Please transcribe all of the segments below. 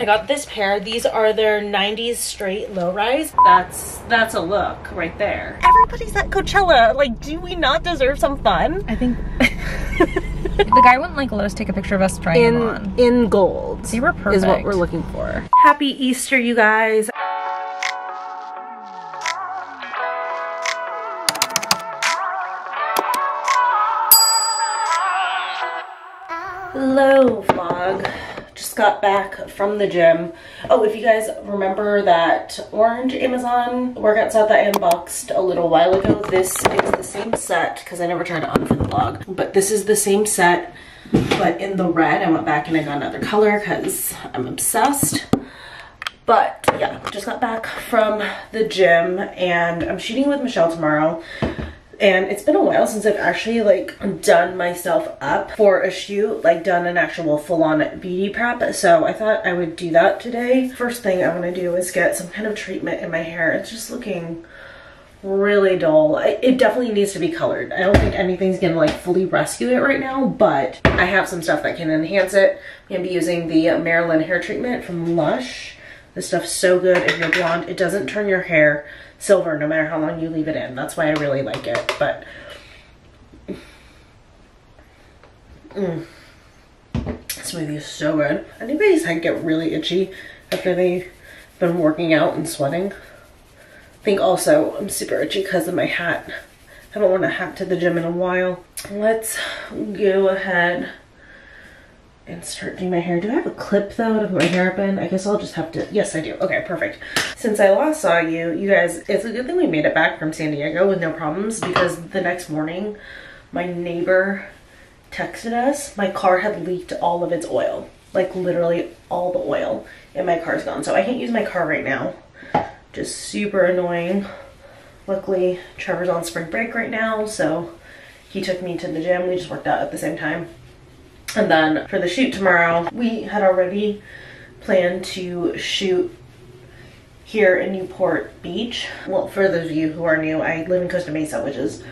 I got this pair. These are their 90s straight low rise. That's a look right there. Everybody's at Coachella. Like, do we not deserve some fun? I think the guy wouldn't like let us take a picture of us trying them on. In gold. They were perfect. Is what we're looking for. Happy Easter, you guys. Hello, vlog. Just got back from the gym. Oh, if you guys remember that orange Amazon workout set that I unboxed a little while ago, this is the same set, because I never turned it on for the vlog, but this is the same set, but in the red. I went back and I got another color because I'm obsessed. But yeah, just got back from the gym and I'm shooting with Michelle tomorrow. And it's been a while since I've actually like done myself up for a shoot, like done an actual full-on beauty prep. So I thought I would do that today. First thing I'm gonna do is get some kind of treatment in my hair. It's just looking really dull. It definitely needs to be colored. I don't think anything's gonna like fully rescue it right now, but I have some stuff that can enhance it. I'm gonna be using the Marilyn hair treatment from Lush. This stuff's so good if you're blonde. It doesn't turn your hair silver no matter how long you leave it in. That's why I really like it, but smoothie is so good. Anybody's head get really itchy after they've been working out and sweating? I think also I'm super itchy because of my hat. I haven't worn a hat to the gym in a while. Let's go ahead and start doing my hair. Do I have a clip though to put my hair up in? I guess I'll just have to, yes I do, okay, perfect. Since I last saw you, you guys, it's a good thing we made it back from San Diego with no problems, because the next morning, my neighbor texted us, my car had leaked all of its oil, like literally all the oil in my car's gone. So I can't use my car right now, just super annoying. Luckily, Trevor's on spring break right now, so he took me to the gym. We just worked out at the same time. And then for the shoot tomorrow, we had already planned to shoot here in Newport Beach. Well, for those of you who are new, I live in Costa Mesa, which is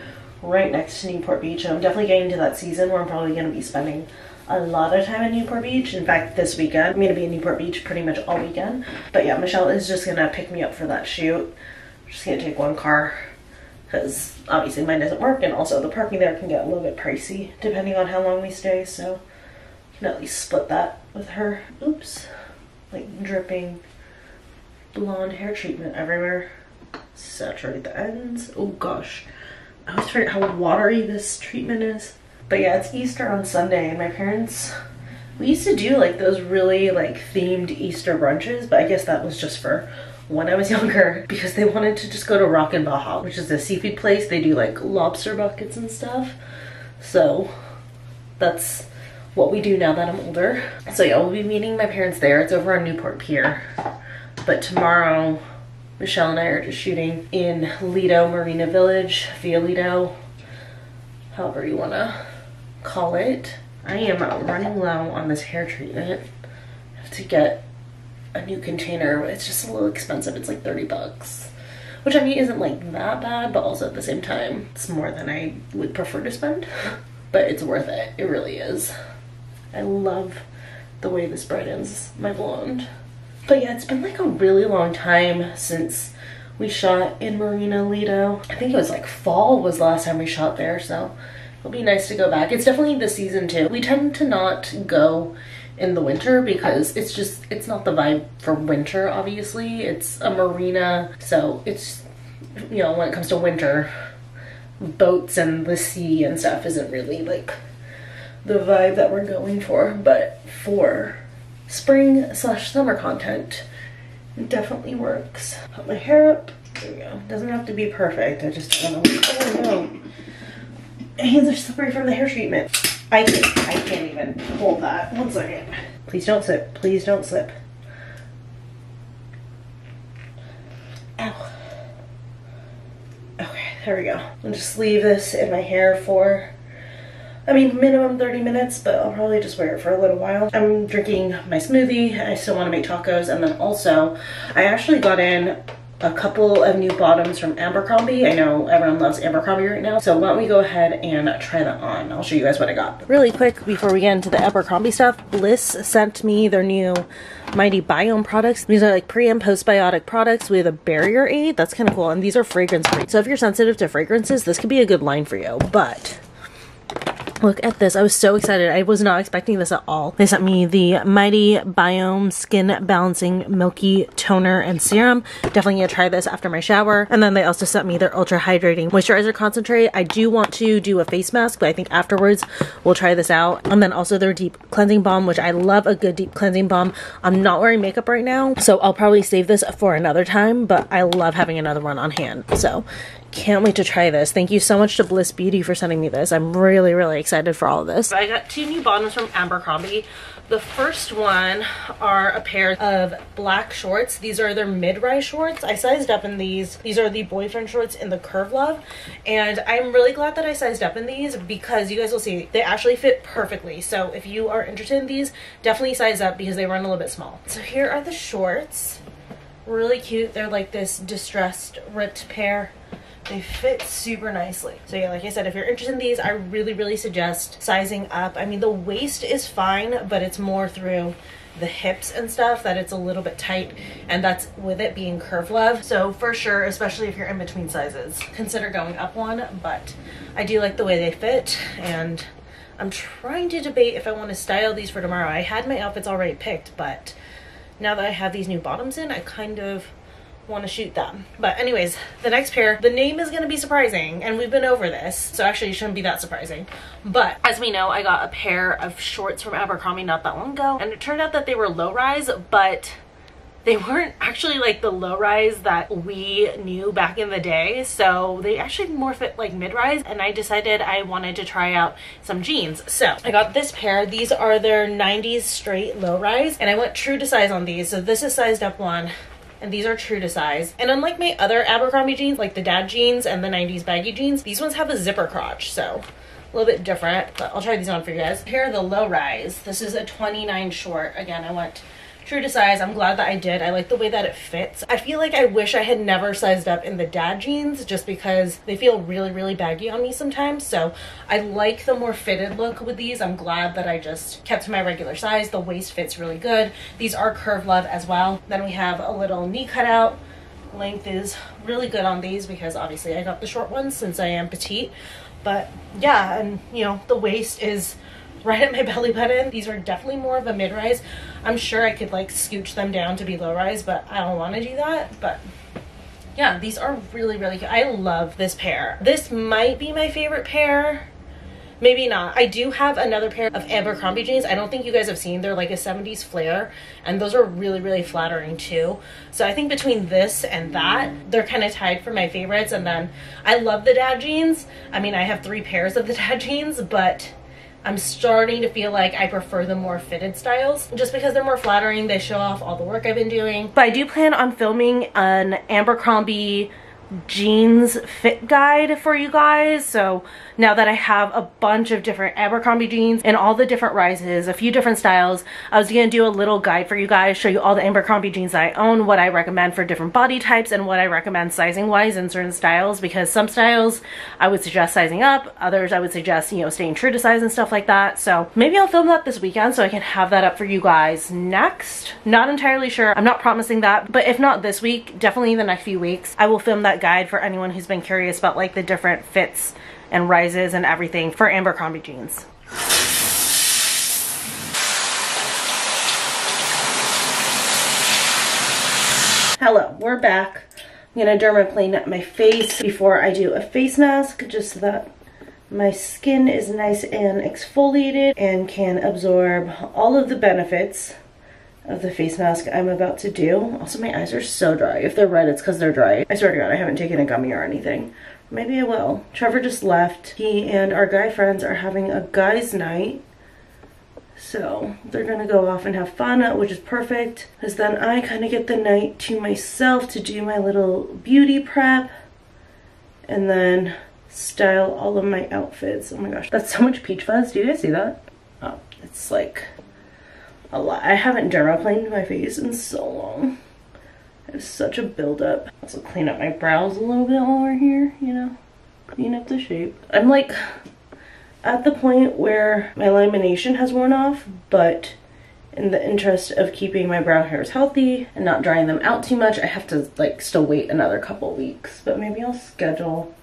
right next to Newport Beach. I'm definitely getting to that season where I'm probably going to be spending a lot of time in Newport Beach. In fact, this weekend, I'm going to be in Newport Beach pretty much all weekend. But yeah, Michelle is just going to pick me up for that shoot. I'm just going to take one car, because obviously mine doesn't work, and also the parking there can get a little bit pricey depending on how long we stay, so I can at least split that with her. Oops, like dripping blonde hair treatment everywhere. Saturate the ends. Oh gosh, I always forget how watery this treatment is. But yeah, it's Easter on Sunday, and my parents, we used to do like those really like themed Easter brunches, but I guess that was just for when I was younger, because they wanted to just go to Rockin' Baja, which is a seafood place. They do like lobster buckets and stuff. So that's what we do now that I'm older. So yeah, we'll be meeting my parents there. It's over on Newport Pier. But tomorrow, Michelle and I are just shooting in Lido Marina Village, Via Lido, however you wanna call it. I am running low on this hair treatment. I have to get a new container. It's just a little expensive. It's like 30 bucks, which I mean isn't like that bad, but also at the same time it's more than I would prefer to spend, but it's worth it. It really is. I love the way this brightens my blonde. But yeah, it's been like a really long time since we shot in Marina Lido. I think it was like fall was the last time we shot there, so it'll be nice to go back. It's definitely the season too. We tend to not go in the winter because it's just, it's not the vibe for winter, obviously. It's a marina, so it's, you know, when it comes to winter, boats and the sea and stuff isn't really like the vibe that we're going for. But for spring/summer content, it definitely works. Put my hair up, there we go. Doesn't have to be perfect, I just don't know. Oh no, my hands are slippery from the hair treatment. I can't even hold that. One second. Please don't slip. Please don't slip. Ow. Okay, there we go. I'll just leave this in my hair for, I mean, minimum 30 minutes, but I'll probably just wear it for a little while. I'm drinking my smoothie. I still want to make tacos. And then also, I actually got in a couple of new bottoms from Abercrombie. I know everyone loves Abercrombie right now, so why don't we go ahead and try them on. I'll show you guys what I got. Really quick before we get into the Abercrombie stuff, Bliss sent me their new Mighty Biome products. These are like pre and postbiotic products with a barrier aid. That's kind of cool, and these are fragrance free. So if you're sensitive to fragrances, this could be a good line for you, but look at this. I was so excited. I was not expecting this at all. They sent me the Mighty Biome Skin Balancing Milky Toner and Serum. Definitely gonna try this after my shower. And then they also sent me their Ultra Hydrating Moisturizer Concentrate. I do want to do a face mask, but I think afterwards we'll try this out. And then also their Deep Cleansing Balm, which I love a good deep cleansing balm. I'm not wearing makeup right now, so I'll probably save this for another time, but I love having another one on hand. So can't wait to try this. Thank you so much to Bliss Beauty for sending me this. I'm really, really excited for all of this. I got two new bottoms from Abercrombie. The first one are a pair of black shorts. These are their mid-rise shorts. I sized up in these. These are the boyfriend shorts in the Curve Love. And I'm really glad that I sized up in these because you guys will see, they actually fit perfectly. So if you are interested in these, definitely size up because they run a little bit small. So here are the shorts. Really cute. They're like this distressed, ripped pair. They fit super nicely. So yeah, like I said, if you're interested in these, I really, really suggest sizing up. I mean, the waist is fine, but it's more through the hips and stuff that it's a little bit tight, and that's with it being Curve Love. So for sure, especially if you're in between sizes, consider going up one, but I do like the way they fit, and I'm trying to debate if I want to style these for tomorrow. I had my outfits already picked, but now that I have these new bottoms in, I kind of want to shoot them. But anyways, the next pair, the name is going to be surprising, and we've been over this, so actually it shouldn't be that surprising. But as we know, I got a pair of shorts from Abercrombie not that long ago, and it turned out that they were low rise, but they weren't actually like the low rise that we knew back in the day. So they actually more fit like mid rise, and I decided I wanted to try out some jeans. So I got this pair. These are their 90s straight low rise, and I went true to size on these. So this is sized up one, and these are true to size. And unlike my other Abercrombie jeans, like the dad jeans and the 90s baggy jeans, these ones have a zipper crotch, so a little bit different, but I'll try these on for you guys. Here are the low rise. This is a 29 short. Again, I went true to size. I'm glad that I did. I like the way that it fits. I feel like I wish I had never sized up in the dad jeans just because they feel really, really baggy on me sometimes. So I like the more fitted look with these. I'm glad that I just kept my regular size. The waist fits really good. These are Curve Love as well. Then we have a little knee cutout. Length is really good on these because obviously I got the short ones since I am petite. But yeah, and you know, the waist is right at my belly button. These are definitely more of a mid-rise. I'm sure I could like scooch them down to be low-rise, but I don't want to do that. But yeah, these are really, really cute. I love this pair. This might be my favorite pair. Maybe not. I do have another pair of Abercrombie jeans. I don't think you guys have seen. They're like a 70s flare, and those are really, really flattering too. So I think between this and that, they're kind of tied for my favorites. And then I love the dad jeans. I mean, I have three pairs of the dad jeans, but I'm starting to feel like I prefer the more fitted styles just because they're more flattering. They show off all the work I've been doing. But I do plan on filming an Abercrombie jeans fit guide for you guys. So now that I have a bunch of different Abercrombie jeans and all the different rises, a few different styles, I was gonna do a little guide for you guys, show you all the Abercrombie jeans that I own, what I recommend for different body types, and what I recommend sizing wise in certain styles, because some styles I would suggest sizing up, others I would suggest, you know, staying true to size and stuff like that. So maybe I'll film that this weekend so I can have that up for you guys next. Not entirely sure. I'm not promising that, but if not this week, definitely the next few weeks, I will film that guide for anyone who's been curious about like the different fits and rises and everything for Abercrombie jeans. Hello, we're back. I'm gonna dermaplane my face before I do a face mask just so that my skin is nice and exfoliated and can absorb all of the benefits of the face mask I'm about to do. Also, my eyes are so dry. If they're red, it's because they're dry. I swear to God, I haven't taken a gummy or anything. Maybe I will. Trevor just left. He and our guy friends are having a guys' night, so they're gonna go off and have fun, which is perfect, because then I kind of get the night to myself to do my little beauty prep and then style all of my outfits. Oh my gosh, that's so much peach fuzz. Do you guys see that? Oh, it's like a lot. I haven't dermaplaned my face in so long. It's such a buildup. Also clean up my brows a little bit while we're here, you know, clean up the shape. I'm like at the point where my lamination has worn off, but in the interest of keeping my brown hairs healthy and not drying them out too much, I have to like still wait another couple weeks, but maybe I'll schedule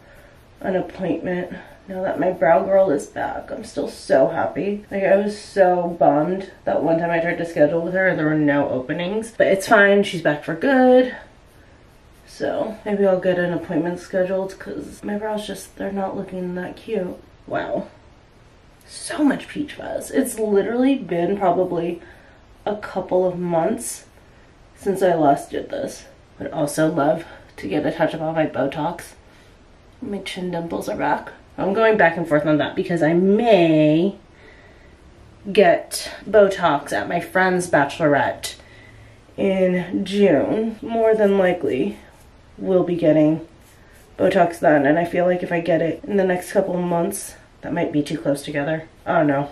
an appointment now that my brow girl is back. I'm still so happy. Like, I was so bummed that one time I tried to schedule with her and there were no openings, but it's fine. She's back for good. So maybe I'll get an appointment scheduled because my brows just, they're not looking that cute. Wow. So much peach fuzz. It's literally been probably a couple of months since I last did this. Would also love to get a touch-up on my Botox. My chin dimples are back. I'm going back and forth on that because I may get Botox at my friend's bachelorette in June. More than likely, we'll be getting Botox then, and I feel like if I get it in the next couple of months, that might be too close together. I don't know.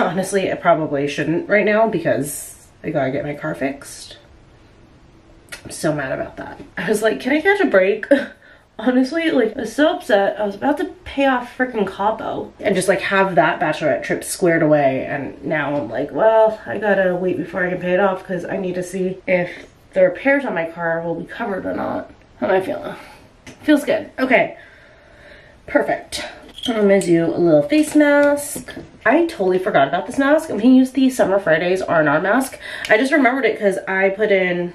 Honestly, I probably shouldn't right now because I gotta get my car fixed. I'm so mad about that. I was like, can I catch a break? Honestly, like, I was so upset. I was about to pay off freaking Cabo and just like have that bachelorette trip squared away, and now I'm like, well, I gotta wait before I can pay it off because I need to see if the repairs on my car will be covered or not. How am I feeling? Feels good. Okay, perfect. I'm gonna do a little face mask. I totally forgot about this mask. I'm gonna use the Summer Fridays R&R mask. I just remembered it because I put in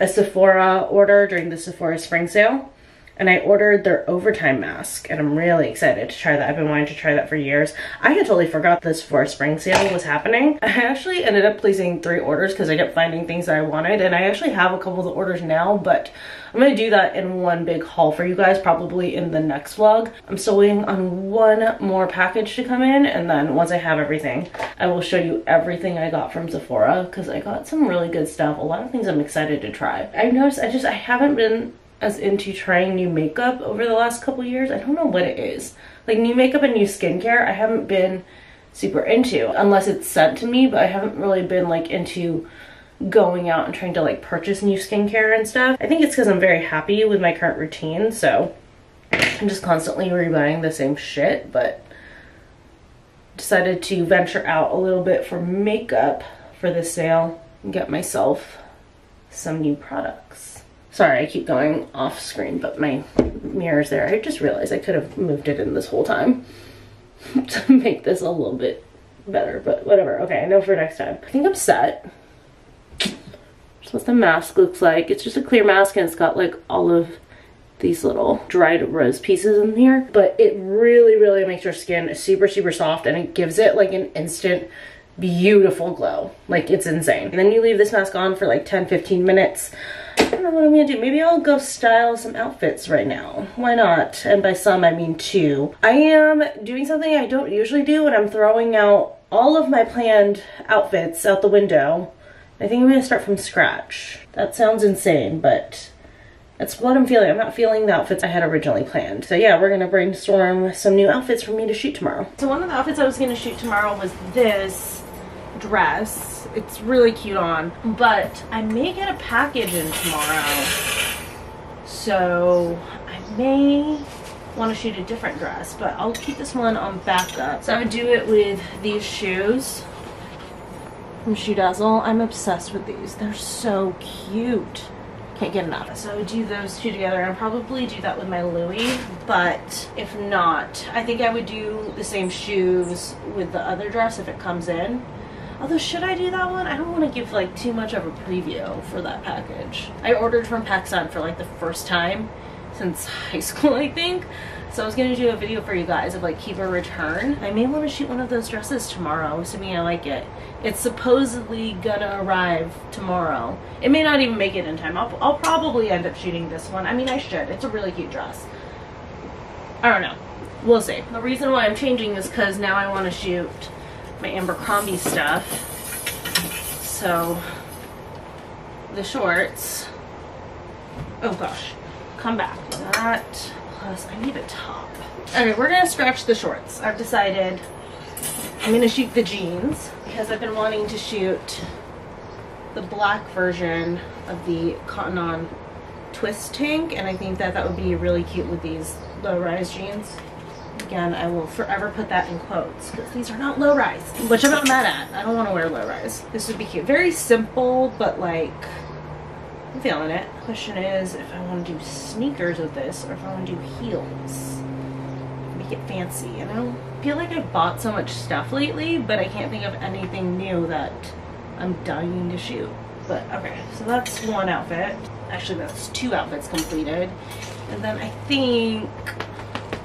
a Sephora order during the Sephora spring sale, and I ordered their overtime mask, and I'm really excited to try that. I've been wanting to try that for years. I had totally forgot this for spring sale was happening. I actually ended up placing 3 orders because I kept finding things that I wanted, and I actually have a couple of the orders now, but I'm gonna do that in one big haul for you guys, probably in the next vlog. I'm still waiting on one more package to come in, and then once I have everything, I will show you everything I got from Sephora because I got some really good stuff. A lot of things I'm excited to try. I've noticed I haven't been as into trying new makeup over the last couple years. I don't know what it is. Like, new makeup and new skincare, I haven't been super into, unless it's sent to me, but I haven't really been like into going out and trying to like purchase new skincare and stuff. I think it's because I'm very happy with my current routine, so I'm just constantly rebuying the same shit, but decided to venture out a little bit for makeup for the sale and get myself some new products. Sorry, I keep going off screen, but my mirror's there. I just realized I could have moved it in this whole time to make this a little bit better, but whatever. Okay, I know for next time. I think I'm set. That's what the mask looks like. It's just a clear mask, and it's got like all of these little dried rose pieces in here, but it really, really makes your skin super, super soft, and it gives it like an instant beautiful glow. Like, it's insane. And then you leave this mask on for like 10, 15 minutes. I don't know what I'm gonna do. Maybe I'll go style some outfits right now. Why not? And by some, I mean 2. I am doing something I don't usually do, and I'm throwing out all of my planned outfits out the window. I think I'm gonna start from scratch. That sounds insane, but that's what I'm feeling. I'm not feeling the outfits I had originally planned. So yeah, we're gonna brainstorm some new outfits for me to shoot tomorrow. So one of the outfits I was gonna shoot tomorrow was this dress. It's really cute on, but I may get a package in tomorrow, so I may want to shoot a different dress, but I'll keep this one on backup. So I'm gonna do it with these shoes from Shoe Dazzle. I'm obsessed with these. They're so cute. Can't get enough. So I would do those two together, and I'd probably do that with my Louis, but if not, I think I would do the same shoes with the other dress if it comes in. Although, should I do that one? I don't want to give like too much of a preview for that package. I ordered from PacSun for like the first time since high school, I think. So I was going to do a video for you guys of like keep or return. I may want to shoot one of those dresses tomorrow, assuming I like it. It's supposedly gonna arrive tomorrow. It may not even make it in time. I'll probably end up shooting this one. I mean, I should. It's a really cute dress. I don't know. We'll see. The reason why I'm changing is because now I want to shoot my Abercrombie stuff, so the shorts, oh gosh, come back, that, plus I need a top. Okay, we're gonna scratch the shorts. I've decided I'm gonna shoot the jeans because I've been wanting to shoot the black version of the Cotton On twist tank, and I think that that would be really cute with these low-rise jeans. Again, I will forever put that in quotes because these are not low-rise, which I'm not mad at. I don't want to wear low-rise. This would be cute. Very simple, but like, I'm feeling it. Question is if I want to do sneakers with this or if I want to do heels. Make it fancy, you know? I feel like I've bought so much stuff lately, but I can't think of anything new that I'm dying to shoot. But okay, so that's one outfit. Actually, that's two outfits completed. And then I think,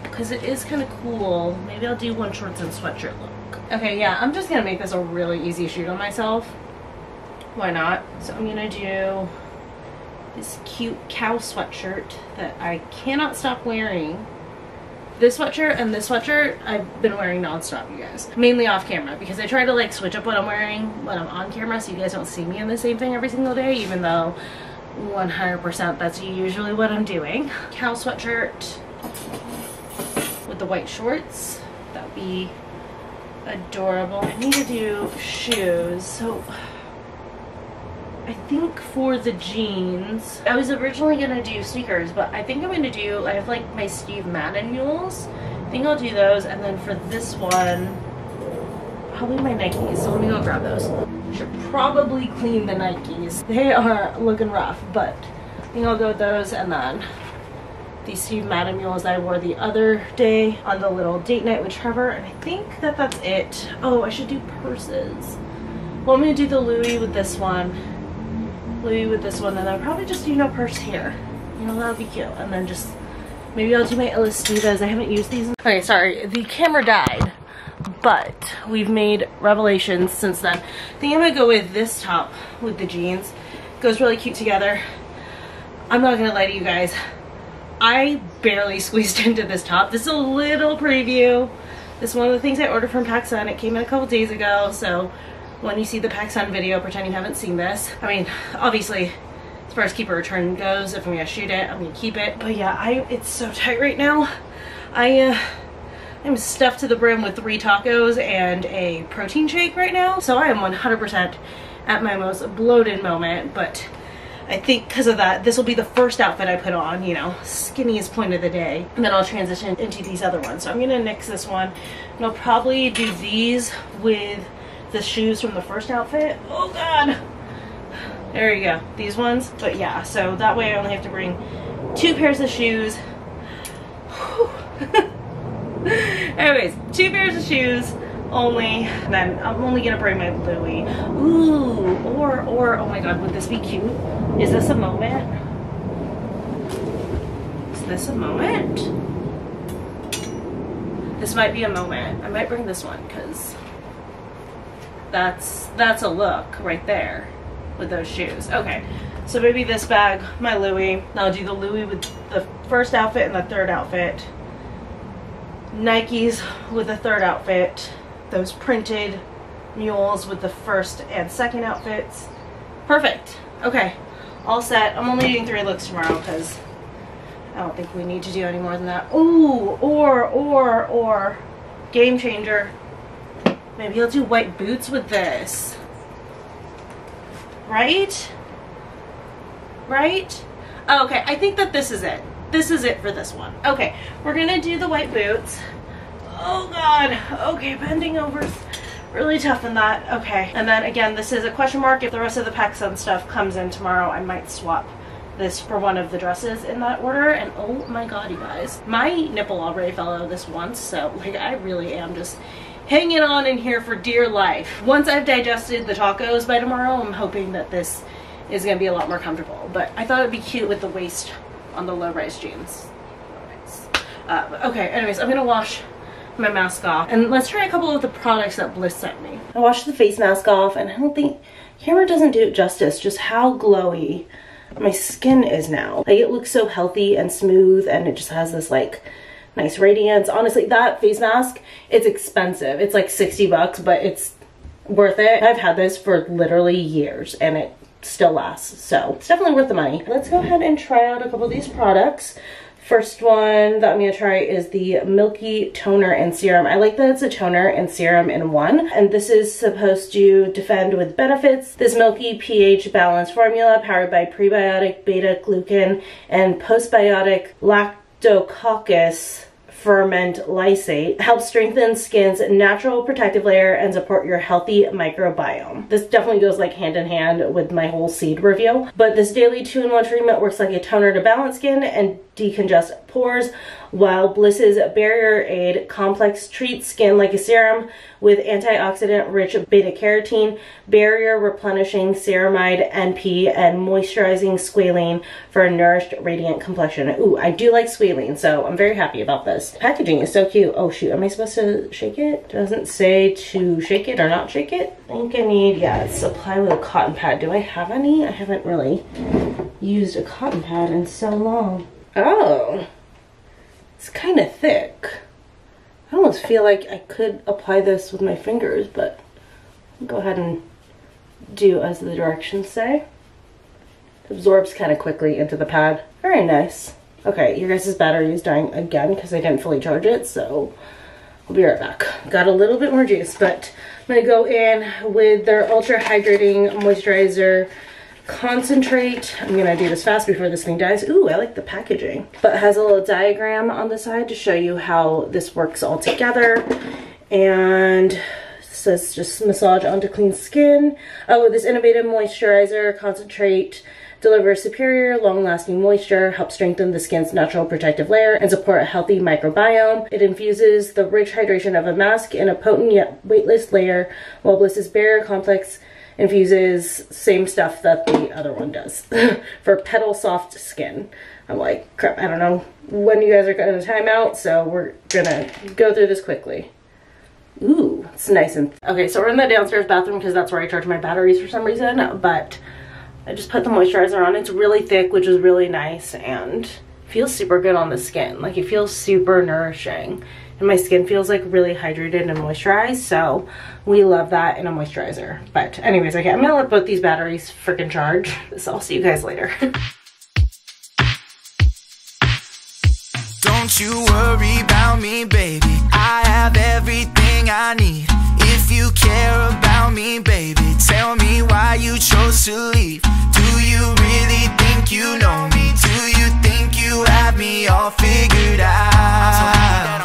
because it is kind of cool, maybe I'll do one shorts and sweatshirt look. Okay, yeah, I'm just gonna make this a really easy shoot on myself. Why not? So I'm gonna do this cute cow sweatshirt that I cannot stop wearing. This sweatshirt and this sweatshirt I've been wearing non-stop, you guys. Mainly off camera, because I try to like switch up what I'm wearing when I'm on camera so you guys don't see me in the same thing every single day, even though 100% that's usually what I'm doing. Cow sweatshirt with the white shorts. That would be adorable. I need to do shoes, so I think for the jeans, I was originally gonna do sneakers, but I think I'm gonna do, I have like my Steve Madden mules. I think I'll do those, and then for this one, probably my Nikes, so let me go grab those. Should probably clean the Nikes. They are looking rough, but I think I'll go with those, and then these Steve Madden mules that I wore the other day on the little date night with Trevor, and I think that that's it. Oh, I should do purses. Well, I'm gonna do the Louis with this one. And I'll probably just do no purse here. You know, that'll be cute. And then just, maybe I'll do my Elistidas. I haven't used these. Okay, sorry, the camera died, but we've made revelations since then. I think I'm gonna go with this top with the jeans. Goes really cute together. I'm not gonna lie to you guys. I barely squeezed into this top. This is a little preview. This is one of the things I ordered from PacSun. It came in a couple days ago, so when you see the PacSun video, pretend you haven't seen this. I mean, obviously, as far as keep or return goes, if I'm gonna shoot it, I'm gonna keep it. But yeah, it's so tight right now. I'm stuffed to the brim with 3 tacos and a protein shake right now. So I am 100% at my most bloated moment, but I think because of that, this will be the first outfit I put on, you know, skinniest point of the day. And then I'll transition into these other ones. So I'm gonna nix this one, and I'll probably do these with the shoes from the first outfit. Oh god, there you go, these ones. But yeah, so that way I only have to bring 2 pairs of shoes. Anyways, 2 pairs of shoes only, and then I'm only gonna bring my Louis. Ooh, or oh my god, would this be cute? Is this a moment? Is this a moment? This might be a moment. I might bring this one because that's a look right there with those shoes. Okay, so maybe this bag, my Louis. I'll do the Louis with the first outfit and the third outfit. Nikes with the third outfit. Those printed mules with the first and second outfits. Perfect. Okay, all set. I'm only doing 3 looks tomorrow because I don't think we need to do any more than that. Ooh, or game changer. Maybe I'll do white boots with this. Right? Right? Oh, okay, I think that this is it. This is it for this one. Okay, we're gonna do the white boots. Oh god, okay, bending over is really tough in that. Okay, and then again, this is a question mark. If the rest of the PacSun stuff comes in tomorrow, I might swap this for one of the dresses in that order. And oh my god, you guys. My nipple already fell out of this once, so like I really am just hanging on in here for dear life. Once I've digested the tacos by tomorrow, I'm hoping that this is gonna be a lot more comfortable. But I thought it'd be cute with the waist on the low-rise jeans. Okay, anyways, I'm gonna wash my mask off. And let's try a couple of the products that Bliss sent me. I washed the face mask off, and I don't think, camera doesn't do it justice, just how glowy my skin is now. Like, it looks so healthy and smooth, and it just has this, like, nice radiance. Honestly, that face mask, it's expensive. It's like $60, but it's worth it. I've had this for literally years and it still lasts, so it's definitely worth the money. Let's go ahead and try out a couple of these products. First one that I'm going to try is the Milky Toner and Serum. I like that it's a toner and serum in one, and this is supposed to defend with benefits. This milky pH balanced formula powered by prebiotic, beta-glucan, and postbiotic lactococcus ferment lysate helps strengthen skin's natural protective layer and support your healthy microbiome. This definitely goes like hand in hand with my whole seed review, but this daily 2-in-1 treatment works like a toner to balance skin and decongest pores, while Bliss's Barrier Aid Complex treats skin like a serum with antioxidant-rich beta-carotene, barrier-replenishing ceramide NP, and moisturizing squalene for a nourished, radiant complexion. Ooh, I do like squalene, so I'm very happy about this. Packaging is so cute. Oh shoot, am I supposed to shake it? Doesn't say to shake it or not shake it. I think I need, yeah, it's apply with a cotton pad. Do I have any? I haven't really used a cotton pad in so long. Oh, it's kind of thick. I almost feel like I could apply this with my fingers, but I'll go ahead and do as the directions say. It absorbs kind of quickly into the pad. Very nice. Okay, your guys' battery is dying again because I didn't fully charge it, so I'll be right back. Got a little bit more juice, but I'm going to go in with their Ultra Hydrating Moisturizer Concentrate. I'm gonna do this fast before this thing dies. Ooh, I like the packaging. But it has a little diagram on the side to show you how this works all together. And it says just massage onto clean skin. Oh, this innovative moisturizer concentrate delivers superior, long-lasting moisture, helps strengthen the skin's natural protective layer, and support a healthy microbiome. It infuses the rich hydration of a mask in a potent yet weightless layer, while Bliss's Barrier Complex infuses same stuff that the other one does for petal soft skin. I'm like, crap, I don't know when you guys are gonna time out, so we're gonna go through this quickly. Ooh, it's nice and okay, so we're in the downstairs bathroom because that's where I charge my batteries for some reason, but I just put the moisturizer on. It's really thick, which is really nice, and feels super good on the skin. Like, it feels super nourishing. And my skin feels like really hydrated and moisturized, so we love that in a moisturizer. But anyways, okay, I'm gonna let both these batteries freaking charge. So I'll see you guys later. Don't you worry about me, baby. I have everything I need. If you care about me, baby, tell me why you chose to leave. Do you really think you know me? Do you think you have me all figured out?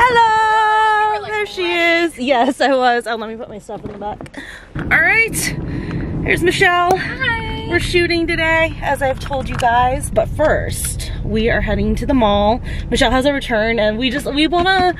Hello! There she is. Yes, I was. Oh, let me put my stuff in the back. Alright, here's Michelle. Hi! We're shooting today, as I've told you guys. But first, we are heading to the mall. Michelle has a return, and we wanna,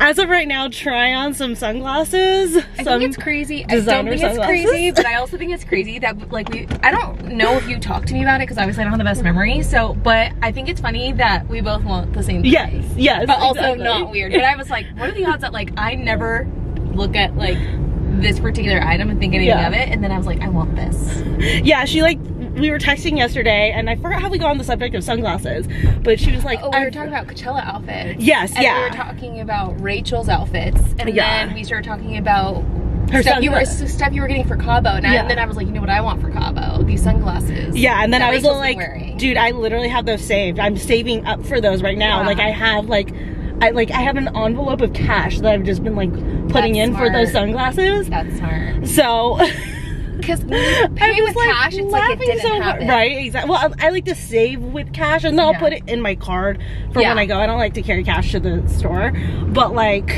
as of right now, try on some sunglasses. I think it's crazy. I don't think it's crazy, but I also think it's crazy that, like, I don't know if you talked to me about it, because obviously I don't have the best memory, so, but I think it's funny that we both want the same thing. Yes, yes. But exactly. Also not weird. But I was like, what are the odds that, like, I never look at, like, this particular item and think anything of it, and then I was like, I want this. Yeah, she, like, we were texting yesterday, and I forgot how we got on the subject of sunglasses, but she was like, oh, we were talking about Coachella outfits. Yes, and we were talking about Rachel's outfits, and then we started talking about stuff you were getting for Cabo, and then I was like, you know what I want for Cabo? These sunglasses. Yeah, and then I was like, dude, I literally have those saved. I'm saving up for those right now. Yeah. Like, I have, like, I have an envelope of cash that I've just been, like, putting in for those sunglasses. That's smart. So... Because pay with cash, it's like it didn't happen. Right, exactly. Well, I like to save with cash, and then I'll put it in my card for when I go. I don't like to carry cash to the store. But, like,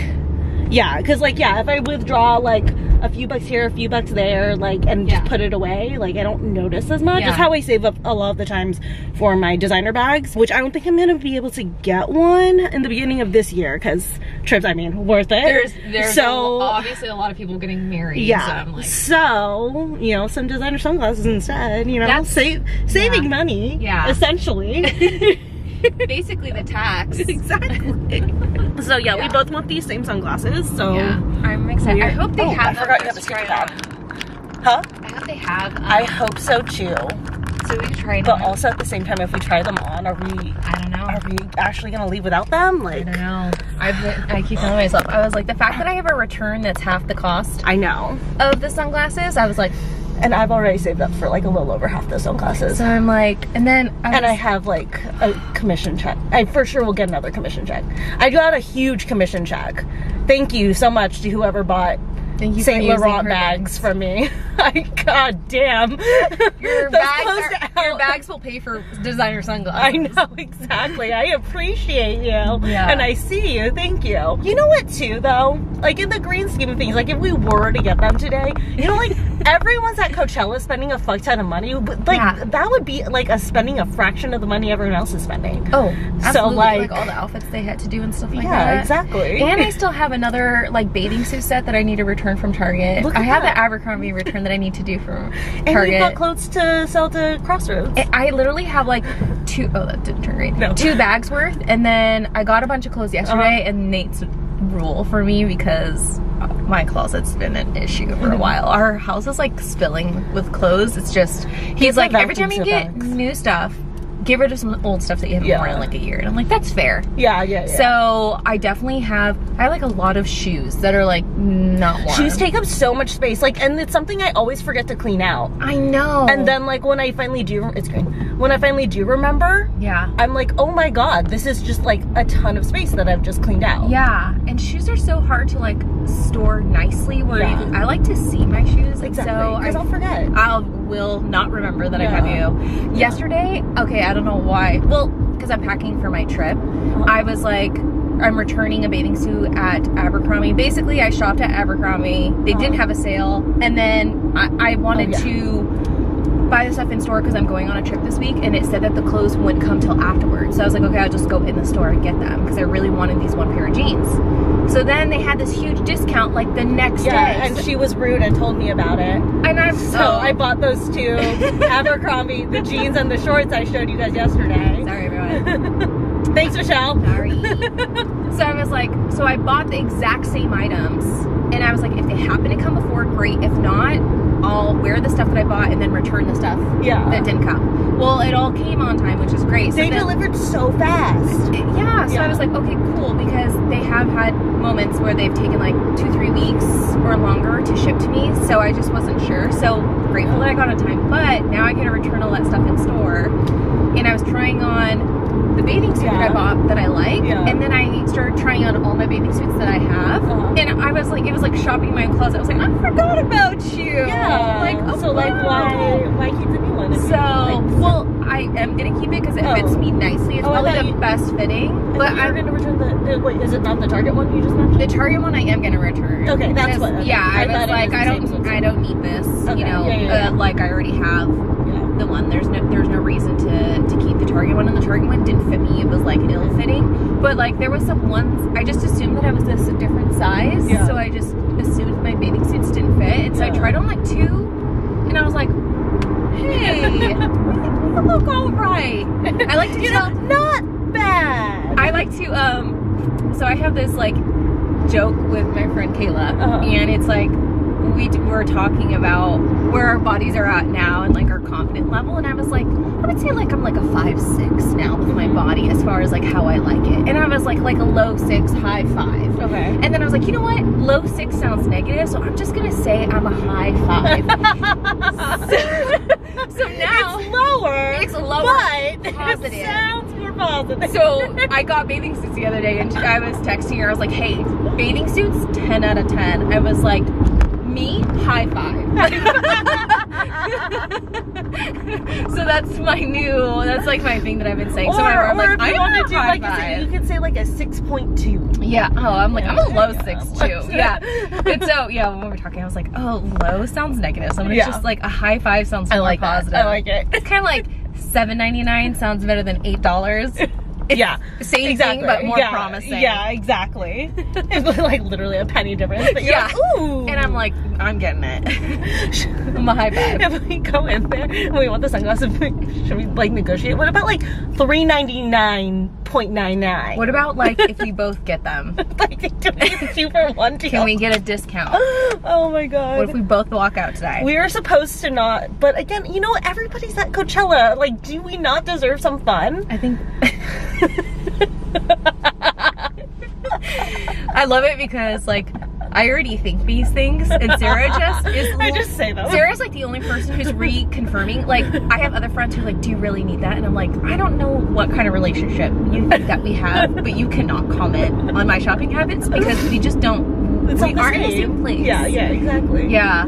yeah, because, like, yeah, if I withdraw, like, a few bucks here, a few bucks there, like, and just put it away, like, I don't notice as much. Just how I save up a lot of the times for my designer bags, which I don't think I'm gonna be able to get one in the beginning of this year, because trips, I mean, worth it. There's so, obviously a lot of people getting married. Yeah. So, I'm like, so, you know, some designer sunglasses instead, you know, saving money. Yeah. Essentially. Basically the tax. Exactly. So yeah, we both want these same sunglasses, so I'm excited. I hope they have them. I forgot you have a scarf bag. Huh? I hope they have I hope so too. So we try them. But also at the same time, if we try them on, I don't know. Are we actually gonna leave without them? Like, I don't know. I keep telling myself, I was like, the fact that I have a return that's half the cost. I know. Of the sunglasses, I was like, And I've already saved up for like a little over half those own classes. So I'm like, and then I have like a commission check. I for sure will get another commission check. I got a huge commission check. Thank you so much to whoever bought Saint Laurent bags from me. God damn. Your bags will pay for designer sunglasses. I know, exactly. I appreciate you. Yeah. And I see you. Thank you. You know what too though? Like in the green scheme of things, like if we were to get them today, you know, like everyone's at Coachella spending a fuck ton of money. But like that would be like us spending a fraction of the money everyone else is spending. Oh, absolutely. So like all the outfits they had to do and stuff like that. Yeah, exactly. And I still have another like bathing suit set that I need to return from Target. I have the Abercrombie return that I need to do from Target. And we've got clothes to sell to Crossroads. I literally have like two, oh that didn't turn right. No. Two bags worth, and then I got a bunch of clothes yesterday and Nate's rule for me because my closet's been an issue for a while. Our house is like spilling with clothes. It's just, he's like every time you get new stuff, get rid of some old stuff that you haven't worn in like a year. And I'm like, that's fair. Yeah, yeah, yeah. So I definitely have, I have like a lot of shoes that are like not worn. Shoes take up so much space. Like, and it's something I always forget to clean out. I know. And then like when I finally do, it's green. When I finally do remember, I'm like, oh my God, this is just like a ton of space that I've just cleaned out. Yeah, and shoes are so hard to like store nicely where you, I like to see my shoes. Exactly, because I'll forget. I will not remember that I have you. Yesterday, okay, I don't know why. Well, because I'm packing for my trip. I was like, I'm returning a bathing suit at Abercrombie. Basically, I shopped at Abercrombie. They didn't have a sale. And then I wanted to buy the stuff in store because I'm going on a trip this week. And it said that the clothes wouldn't come till afterwards. So I was like, okay, I'll just go in the store and get them because I really wanted these one pair of jeans. So then they had this huge discount like the next day. And she was rude and told me about it. And I bought those two Abercrombie, the jeans and the shorts I showed you guys yesterday. Sorry, everyone. Thanks, Michelle. Sorry. So I was like, so I bought the exact same items. And I was like, if they happen to come before, great. If not, I'll wear the stuff that I bought and then return the stuff that didn't come. Well, it all came on time, which is great. They delivered so fast. So I was like, okay, cool, because they have had moments where they've taken like 2-3 weeks or longer to ship to me, so I just wasn't sure. So grateful that I got on time, but now I get to return all that stuff in store. And I was trying on the bathing suit that I bought that I like, and then I started trying on all my bathing suits that I have, and I was like, it was like shopping my own closet. I was like, I forgot about you. Yeah. Like, oh, so like, why keep the new one? So, well, I am gonna keep it because it fits me nicely. It's probably the best fitting. But I'm gonna return the. Wait, is it not the Target one you just mentioned? The Target one I am gonna return. Okay, that's what. Okay. Yeah, I was like, I don't need this. Okay. You know, like I already have. The one there's no reason to keep the Target one, and the Target one didn't fit me. It was like ill fitting, but like there was some ones I just assumed that I was a different size, so I just assumed my bathing suits didn't fit. And so I tried on like two, and I was like, hey, I look all right. I like to tell, not bad. I like to so I have this like joke with my friend Kayla, and it's like. We're talking about where our bodies are at now and like our confident level, and I was like, I would say like I'm like a 5'6" now with my body as far as like how I like it, and I was like a low 6, high 5. Okay. And then I was like, you know what? Low 6 sounds negative, so I'm just gonna say I'm a high 5. so now it's lower, but positive. It sounds more positive. So I got bathing suits the other day, and I was texting her. I was like, hey, bathing suits 10 out of 10. I was like. Me, high five. So that's my that's like my thing that I've been saying. So whenever I'm like, I want to do high five. You could say like a 6.2. Yeah. Oh, I'm like, I'm a low 6'2". Yeah. And so when we were talking, I was like, oh, low sounds negative. Somebody's just like a high five sounds more positive. I like it. It's kind of like $7.99 sounds better than $8. It's same thing, but more promising. Yeah, exactly. It's like literally a penny difference. But you're like, ooh. And I'm like, I'm getting it. I'm a high five. If we go in there and we want the sunglasses, should we like negotiate? What about like $3.99.99? What about like if we both get them? Like, do we get 2 for 1 deal? Can we get a discount? Oh my God. What if we both walk out today? We are supposed to not, but again, you know, everybody's at Coachella. Like, do we not deserve some fun? I think. I love it because like I already think these things, and Sarah just is little, I just say that. Sarah's like the only person who's reconfirming. Like, I have other friends who are like, do you really need that? And I'm like, I don't know what kind of relationship you think that we have, but you cannot comment on my shopping habits because we just don't, we aren't in the same place. Yeah, yeah, exactly. Yeah.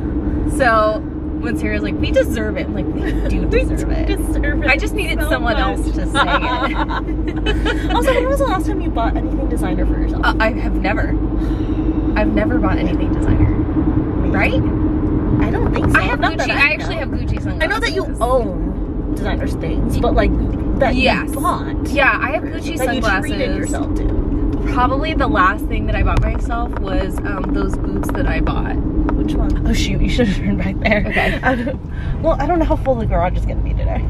So when Sarah's like, we deserve it, I'm like, we do deserve it. I just needed so someone else to say it. Also, when was the last time you bought anything designer for yourself? I have never. I've never bought anything designer, right? I don't think so. I have Gucci. I actually have Gucci sunglasses. I know that you own designer things, but like that you bought. Yeah, I have Gucci sunglasses. That you treated yourself to. Probably the last thing that I bought myself was those boots that I bought. Which one? Oh shoot! You should have turned back there. Okay. Well, I don't know how full the garage is gonna be today.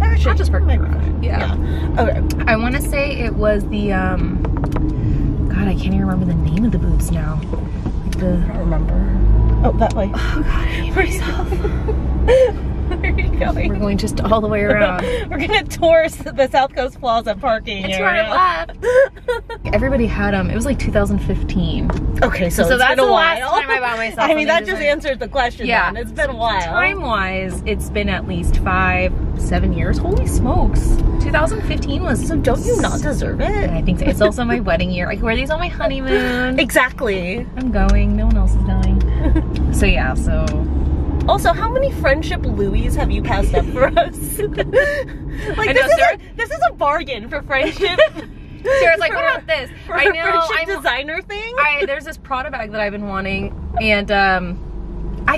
Actually, I'll just work my garage. Yeah. Okay. I want to say it was the God, I can't even remember the name of the boots now. Like the, I don't remember. Oh, that way. Oh God, I hate myself. Where are you going? We're going just all the way around. We're gonna tour the South Coast Plaza parking area. Everybody had them. It was like 2015. Okay, so that's been a while. Last time I bought myself. I mean, that just answered the question. Yeah, then. It's been a while. Time-wise, it's been at least 5-7 years. Holy smokes! 2015 was so. Don't you not deserve it? And I think so. It's also my wedding year. I can wear these on my honeymoon. Exactly. I'm going. No one else is going. So yeah. So. Also, how many friendship Louis have you passed up for us? Like, this is a bargain for friendship. Sarah's like, what about this? I know, friendship designer thing? There's this Prada bag that I've been wanting, and I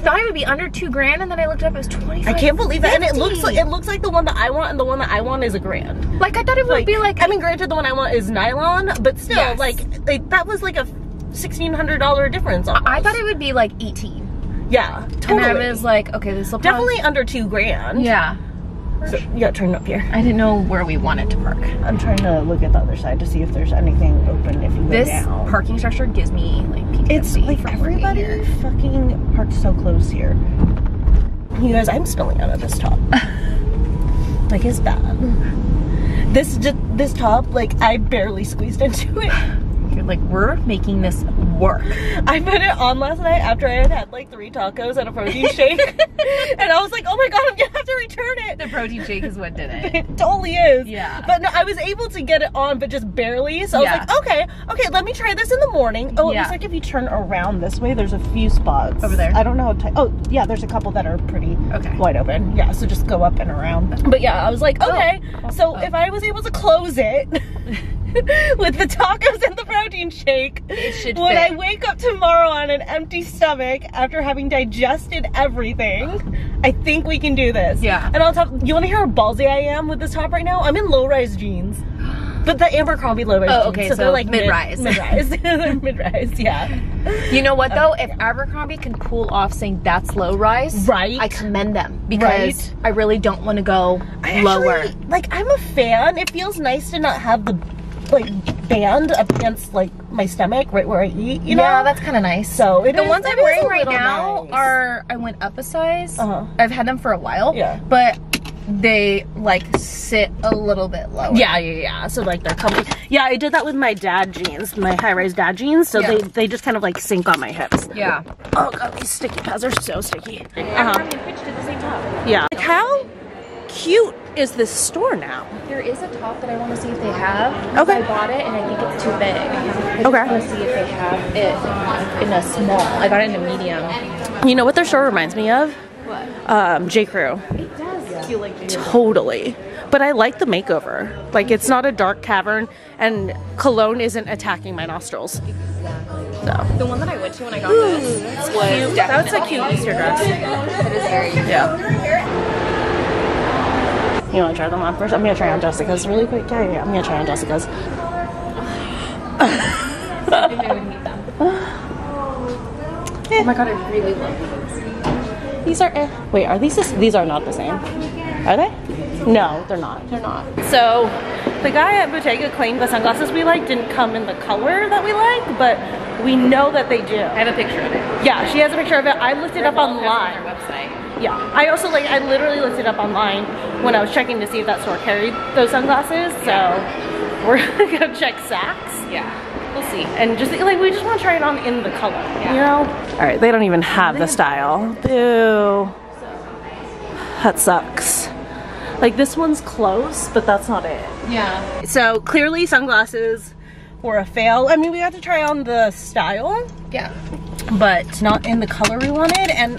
thought it would be under $2,000, and then I looked it up, it was $25. I can't believe that, and it looks like the one that I want, and the one that I want is $1,000. Like, I thought it would be like... I mean, granted, the one I want is nylon, but still, yes. like, that was like a $1,600 difference almost. I thought it would be like 18. Yeah, totally. And I was like, okay, this will definitely under $2,000. Yeah. So, yeah, turn up here. I didn't know where we wanted to park. I'm trying to look at the other side to see if there's anything open. If you this down. Parking structure gives me like PTSD. It's like everybody fucking parks so close here. You guys, I'm spilling out of this top. Like it's bad. This top, like I barely squeezed into it. You're like, we're making this work. I put it on last night after I had like 3 tacos and a protein shake. And I was like, oh my God, I'm gonna have to return it. The protein shake is what did it. It totally is. Yeah. But no, I was able to get it on, but just barely. So I was like, okay, let me try this in the morning. Oh, it looks like if you turn around this way, there's a few spots. Over there. I don't know how tight. Oh, yeah, there's a couple that are pretty wide open. Yeah, so just go up and around. But yeah, I was like, okay. So if I was able to close it with the tacos and the protein shake, it should when fit. I wake up tomorrow on an empty stomach after having digested everything, I think we can do this. Yeah. And on top, you want to hear how ballsy I am with this top right now? I'm in low-rise jeans, but the Abercrombie low-rise jeans. Oh, okay, so they're like mid-rise. Mid-rise, mid-rise, yeah. You know what though? If Abercrombie can cool off saying that's low-rise, I commend them because I really don't want to go lower. Actually, like, I'm a fan. It feels nice to not have the like band up against like my stomach right where I eat, you know? Yeah, that's kind of nice. So the ones I'm wearing right now are, I went up a size. I've had them for a while, but they like sit a little bit lower. Yeah. So like they're comfy. Yeah, I did that with my dad jeans, my high-rise dad jeans. So they just kind of like sink on my hips. Yeah. Oh God, these sticky pads are so sticky. Yeah. Like how cute is this store now? There is a top that I want to see if they have. Okay. I bought it and I think it's too big. Okay. I want to see if they have it in a small. I got it in a medium. You know what their store reminds me of? What? J. Crew. It does. Yeah. You like J. Crew. Totally. But I like the makeover. Like it's not a dark cavern and cologne isn't attacking my nostrils. Exactly. So. The one that I went to when I got this was that was a cute Easter dress. It is very cute. Yeah. You want to try them on first? I'm going to try on Jessica's really quick. Yeah, I'm going to try on Jessica's. Oh my God, I really love these. These are, wait, are these, these are not the same. Are they? No, they're not. They're not. So the guy at Bottega claimed the sunglasses we like didn't come in the color that we like, but we know that they do. I have a picture of it. Yeah, she has a picture of it. I looked it up online. On their website. Yeah, I also like, I literally looked it up online when I was checking to see if that store carried those sunglasses, so we're gonna go check Saks. Yeah, we'll see see. And just like, we just want to try it on in the color, you know? All right, they don't even have the style. Boo. That sucks. Like, this one's close, but that's not it. Yeah. So clearly sunglasses were a fail. I mean, we got to try on the style. Yeah. But not in the color we wanted. And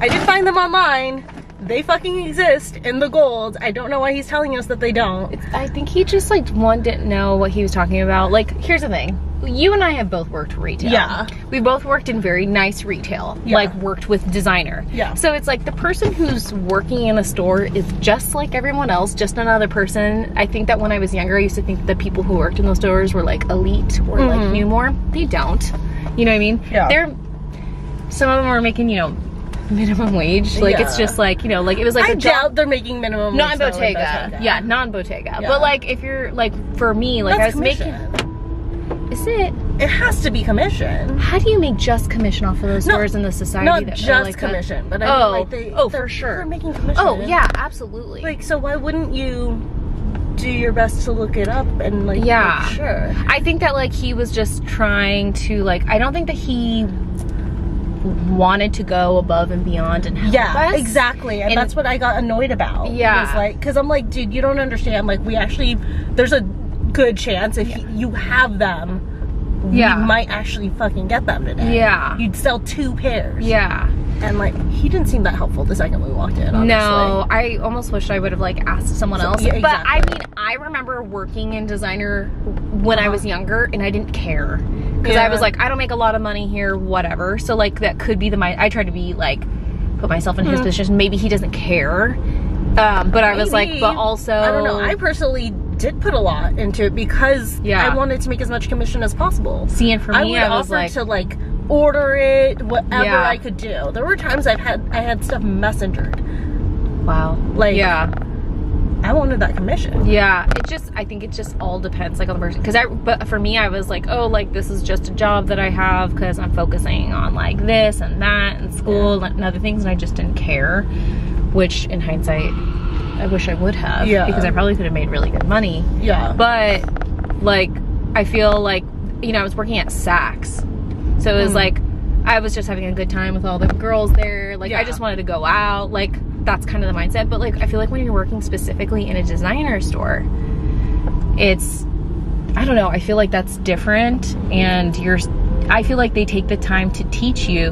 I did find them online. They fucking exist in the gold. I don't know why he's telling us that they don't. I think he just like didn't know what he was talking about. Like, here's the thing. You and I have both worked retail. Yeah. We both worked in very nice retail. Yeah. Like, worked with designer. Yeah. So it's like the person who's working in a store is just like everyone else, just another person. I think that when I was younger, I used to think the people who worked in those stores were like elite or like knew more. They don't. You know what I mean? Yeah. They're, some of them are making, you know, minimum wage. Like, it's just like, you know, like it was like I doubt they're making minimum wage. Not Bottega. Yeah, non-Bottega. Yeah. But like, if you're like, for me, like that's commission. Is it? It has to be commission. How do you make just commission off of those stores in the society? Not that just like commission, but I mean, like they're sure they're making commission. Oh yeah, absolutely. Like, so why wouldn't you do your best to look it up and like make sure? I think that like he was just trying to like, I don't think that he wanted to go above and beyond and help us. Exactly, and that's what I got annoyed about. Yeah, was like, because I'm like, dude, you don't understand. Like, we actually, there's a good chance if you have them, you might actually fucking get them today. Yeah, you'd sell 2 pairs. Yeah, and like he didn't seem that helpful the second we walked in. Honestly. No, I almost wish I would have like asked someone else. Yeah, exactly. But I mean, I remember working in designer when I was younger, and I didn't care. Because I was like, I don't make a lot of money here, whatever. So like that could be the mind. I tried to be like, put myself in his position. Maybe he doesn't care. But I was like, but also, I don't know. I personally did put a lot into it because I wanted to make as much commission as possible. See, and for me, I was like, to like order it, whatever I could do. There were times I had stuff messengered. Wow. Like I wanted that commission. Yeah, it just, I think it just all depends like on the person. Because but for me, I was like, oh, like this is just a job that I have because I'm focusing on like this and that and school and other things, and I just didn't care. Which in hindsight, I wish I would have. Yeah. Because I probably could have made really good money. Yeah. But like, I feel like, you know, I was working at Saks, so it was like, I was just having a good time with all the girls there. Like, I just wanted to go out. Like, that's kind of the mindset. But like, I feel like when you're working specifically in a designer store, it's, I don't know, I feel like that's different, and you're, I feel like they take the time to teach you,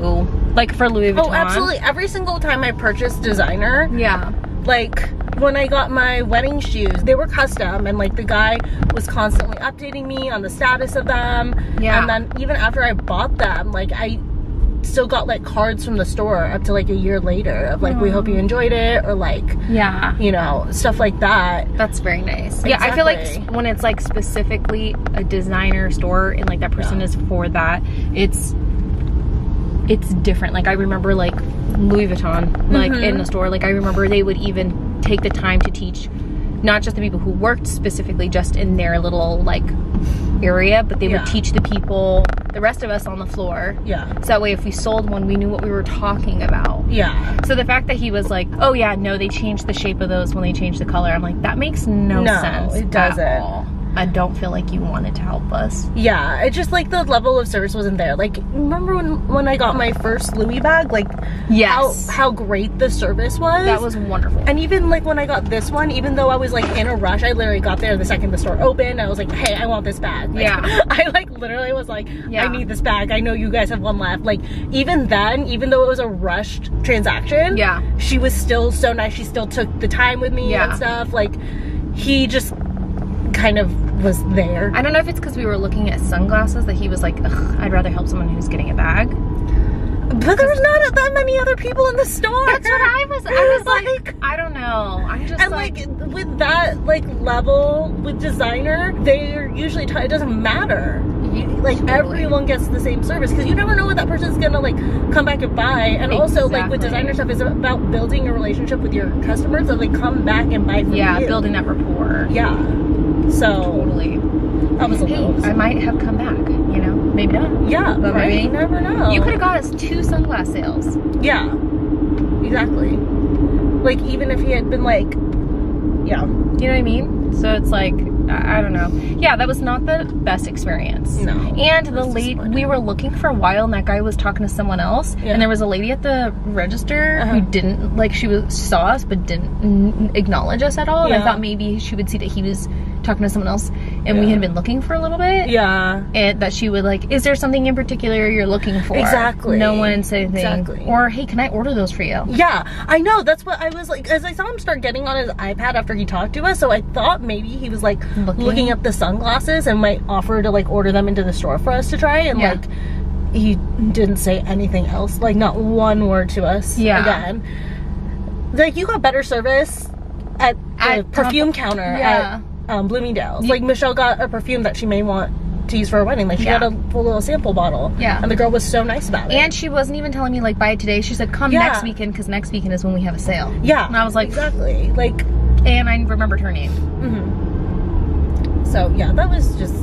like for Louis Vuitton. Oh, absolutely. Every single time I purchased designer, like when I got my wedding shoes, they were custom, and like the guy was constantly updating me on the status of them. Yeah. And then even after I bought them, like I still got like cards from the store up to like a year later of like, we hope you enjoyed it, or like, you know, stuff like that. That's very nice. Exactly. Yeah, I feel like when it's like specifically a designer store and like that person is for that, it's different. Like I remember like Louis Vuitton, like in the store, like I remember they would even take the time to teach not just the people who worked specifically just in their little like area, but they would teach the people, the rest of us on the floor. Yeah. So that way if we sold one, we knew what we were talking about. Yeah. So the fact that he was like, oh yeah, no, they changed the shape of those when they changed the color. I'm like, that makes no sense. It doesn't. At all. I don't feel like you wanted to help us. Yeah, it's just like the level of service wasn't there. Like, remember when I got my first Louis bag? Like, how great the service was. That was wonderful. And even like when I got this one, even though I was like in a rush, I literally got there the second the store opened. I was like, hey, I want this bag. Like, I like literally was like, I need this bag. I know you guys have one left. Like, even then, even though it was a rushed transaction, she was still so nice. She still took the time with me and stuff. Like, he just kind of was there. I don't know if it's because we were looking at sunglasses that he was like, ugh, I'd rather help someone who's getting a bag. But there was not that many other people in the store. That's what I was like, I don't know. I'm just and like with that like level with designer, they're usually it doesn't matter. Like everyone gets the same service because you never know what that person's gonna like come back and buy. And also like with designer stuff is about building a relationship with your customers that they come back and buy from you. Yeah, building that rapport. Yeah. So totally. That was a little. Hey, I might have come back, you know, maybe not. Yeah, but right? You never know. You could have got us 2 sunglass sales. Yeah, exactly. Like even if he had been like, you know what I mean. So it's like, I don't know. Yeah, that was not the best experience. No. And the lady, we were looking for a while, and that guy was talking to someone else, and there was a lady at the register who didn't, like, saw us but didn't acknowledge us at all, and I thought maybe she would see that he was talking to someone else, and we had been looking for a little bit. Yeah. And that she would, like, is there something in particular you're looking for? Exactly. No one said anything. Exactly. Or, hey, can I order those for you? Yeah, I know. That's what I was, like, as I saw him start getting on his iPad after he talked to us, so I thought maybe he was, like, looking up the sunglasses and might offer to, like, order them into the store for us to try, and, like, he didn't say anything else. Like, not one word to us. Yeah. Again. Like, you got better service at the perfume counter. Yeah. At, Bloomingdale's. Like, Michelle got a perfume that she may want to use for her wedding. Like, she got a full little sample bottle. Yeah. And the girl was so nice about it. And she wasn't even telling me, like, buy it today. She said, come next weekend, because next weekend is when we have a sale. Yeah. And I was like, exactly. Like, and I remembered her name. Mm-hmm. So, yeah, that was just...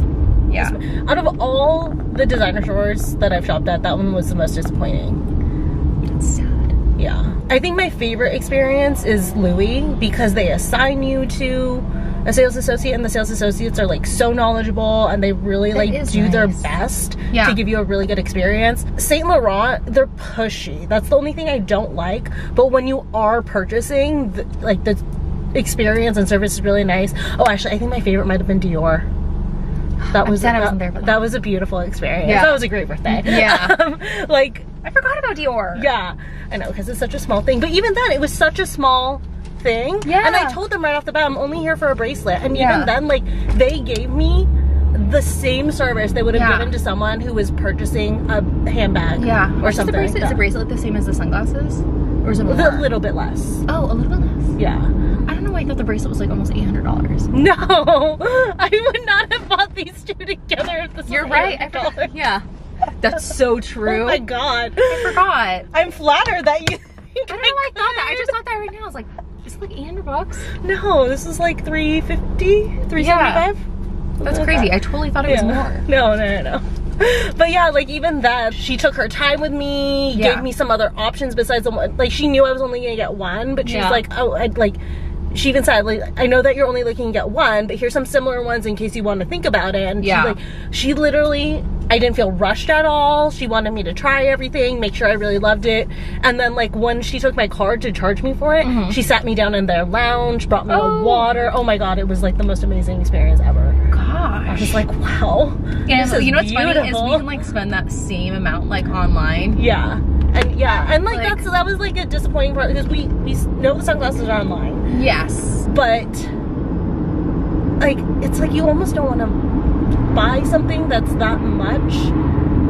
Yeah. Out of all the designer stores that I've shopped at, that one was the most disappointing. It's sad. Yeah. I think my favorite experience is Louis, because they assign you to... a sales associate, and the sales associates are, like, so knowledgeable, and they really, like, do their best to give you a really good experience. Saint Laurent, they're pushy. That's the only thing I don't like. But when you are purchasing, like, the experience and service is really nice. Oh, actually, I think my favorite might have been Dior. That was that was a beautiful experience. Yeah. That was a great birthday. Yeah. Like, I forgot about Dior. Yeah, I know, because it's such a small thing. But even then, it was such a small thing. Yeah. And I told them right off the bat, I'm only here for a bracelet. And even then, like, they gave me the same service they would have given to someone who was purchasing a handbag or something. Is a bracelet the same as the sunglasses? Or is it more? A little bit less. Oh, a little bit less. Yeah. I don't know why I thought the bracelet was, like, almost $800. No! I would not have bought these two together if this was $800. Yeah. That's so true. Oh my god. I forgot. I'm flattered that you... I don't know why I thought that. I just thought that right now. I was like... Is it like $800? No, this is like $350, $375. Yeah. That's crazy. I totally thought it was more. No. But yeah, like, even that, she took her time with me, gave me some other options besides the one. Like, she knew I was only gonna get one, but she was like, oh, I'd like. She even said, like, I know that you're only looking at one, but here's some similar ones in case you want to think about it. And she's like, she literally, I didn't feel rushed at all. She wanted me to try everything, make sure I really loved it. And then, like, when she took my card to charge me for it, she sat me down in their lounge, brought me a water. Oh my god, it was, like, the most amazing experience ever. Gosh. I was just like, wow. And you know what's funny is we can, like, spend that same amount, like, online. Yeah. And like, that was, like, a disappointing part, because we know the sunglasses are online. Yes. But, like, it's like you almost don't want to buy something that's that much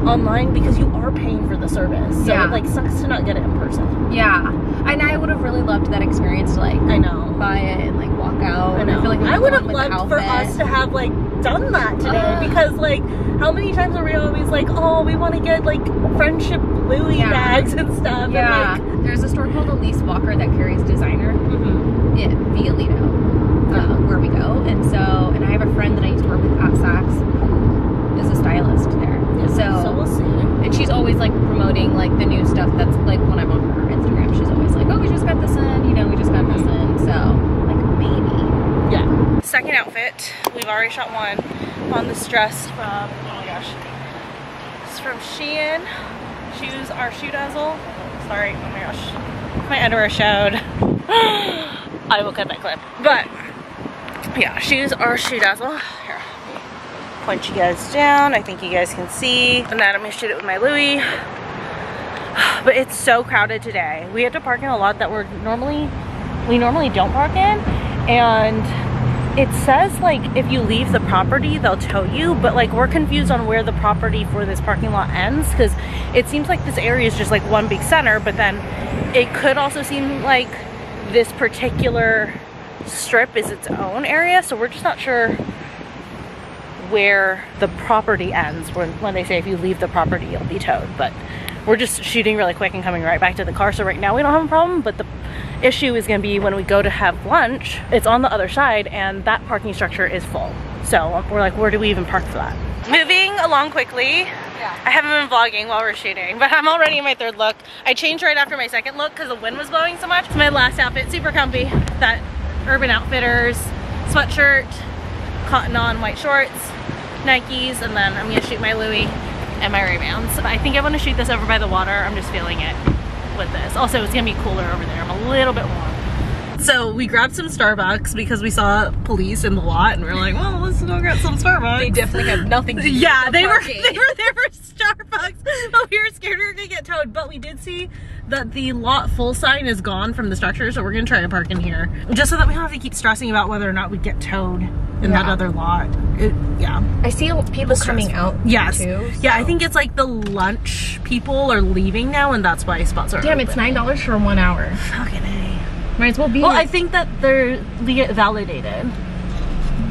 online, because you are paying for the service. So it, like, sucks to not get it in person. Yeah. And I would have really loved that experience to, like, I know, buy it and, like, walk out. I know. And I feel like I would have loved for us to have, like, done that today, because, like, how many times are we always like, oh, we want to get, like, friendship Louis bags and stuff. Yeah. And, like, there's a store called Elise Walker that carries designer via Lido, where we go. And so, and I have a friend that I used to work with at Saks who is a stylist there. Yeah, so we'll see. And she's always, like, promoting, like, the new stuff that's, like, when I'm on her Instagram, she's always like, oh, we just got this in, you know, we just got this in. So, like, maybe. Yeah. Second outfit. We've already shot one on this dress from, oh my gosh, it's from Shein. Shoes are Shoe Dazzle. Sorry, oh my gosh. My underwear showed. I will cut that clip. But, yeah, shoes are Shoe Dazzle. Here, point you guys down. I think you guys can see. And then I'm gonna shoot it with my Louis. But it's so crowded today. We had to park in a lot that we normally don't park in. And it says, like, if you leave the property, they'll tow you, but, like, we're confused on where the property for this parking lot ends, because it seems like this area is just, like, one big center, but then it could also seem like this particular strip is its own area, so we're just not sure where the property ends when they say if you leave the property, you'll be towed, but we're just shooting really quick and coming right back to the car, so right now we don't have a problem, but the issue is going to be when we go to have lunch, it's on the other side, and that parking structure is full. So we're like, where do we even park for that? Moving along quickly. Yeah. I haven't been vlogging while we're shooting, but I'm already in my third look. I changed right after my second look because the wind was blowing so much. My last outfit, super comfy. That Urban Outfitters sweatshirt, Cotton On white shorts, Nikes, and then I'm gonna shoot my Louis and my Ray-Bans. I think I want to shoot this over by the water. I'm just feeling it with this. Also, it's gonna be cooler over there. I'm a little bit warm. So we grabbed some Starbucks because we saw police in the lot and we were like, well, let's go grab some Starbucks. They definitely have nothing to do. Yeah, they were there for Starbucks, but we were scared we were gonna get towed. But we did see that the lot full sign is gone from the structure, so we're gonna try to park in here. Just so that we don't have to keep stressing about whether or not we get towed in that other lot. I see people coming out too. Yeah, I think it's like the lunch people are leaving now and that's why spots are open. It's $9 for 1 hour. Fucking A. Might as well be. Well, I think that they get validated.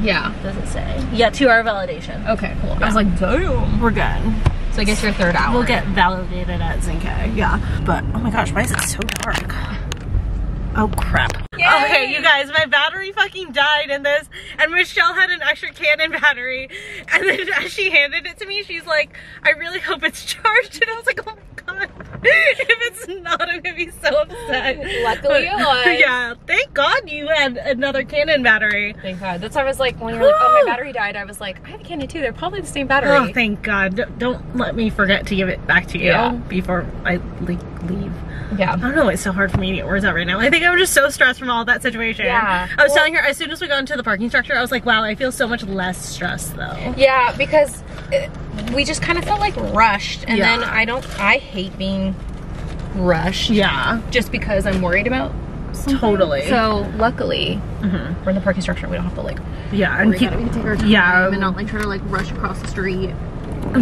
Yeah. Does it say? Yeah, 2-hour validation. Okay, cool. Yeah. I was like, damn. We're good. So I guess your 3rd hour. We'll get validated at Zinke. Yeah. But, oh my gosh, why is it so dark? Oh, crap. Yay! Okay, you guys, my battery fucking died in this, and Michelle had an extra Canon battery, and then as she handed it to me, she's like, I really hope it's charged, and I was like, oh my god, if it's not, I'm gonna be so upset. Luckily it was. Yeah, thank god you had another Canon battery. Thank god. That's why I was like, when you were like, oh, my battery died, I was like, I have a Canon too, they're probably the same battery. Oh, thank god. Don't let me forget to give it back to you before I leave. Yeah. I don't know why it's so hard for me to get words out right now. I think I'm just so stressed from all that situation. Yeah. I was telling her, as soon as we got into the parking structure, I was like, wow, I feel so much less stressed though. Yeah, because we just kind of felt like rushed. And then I hate being rushed. Yeah. Just because I'm worried about something. Totally. So luckily, we're in the parking structure. We don't have to like, we can take our time and not like try to like rush across the street.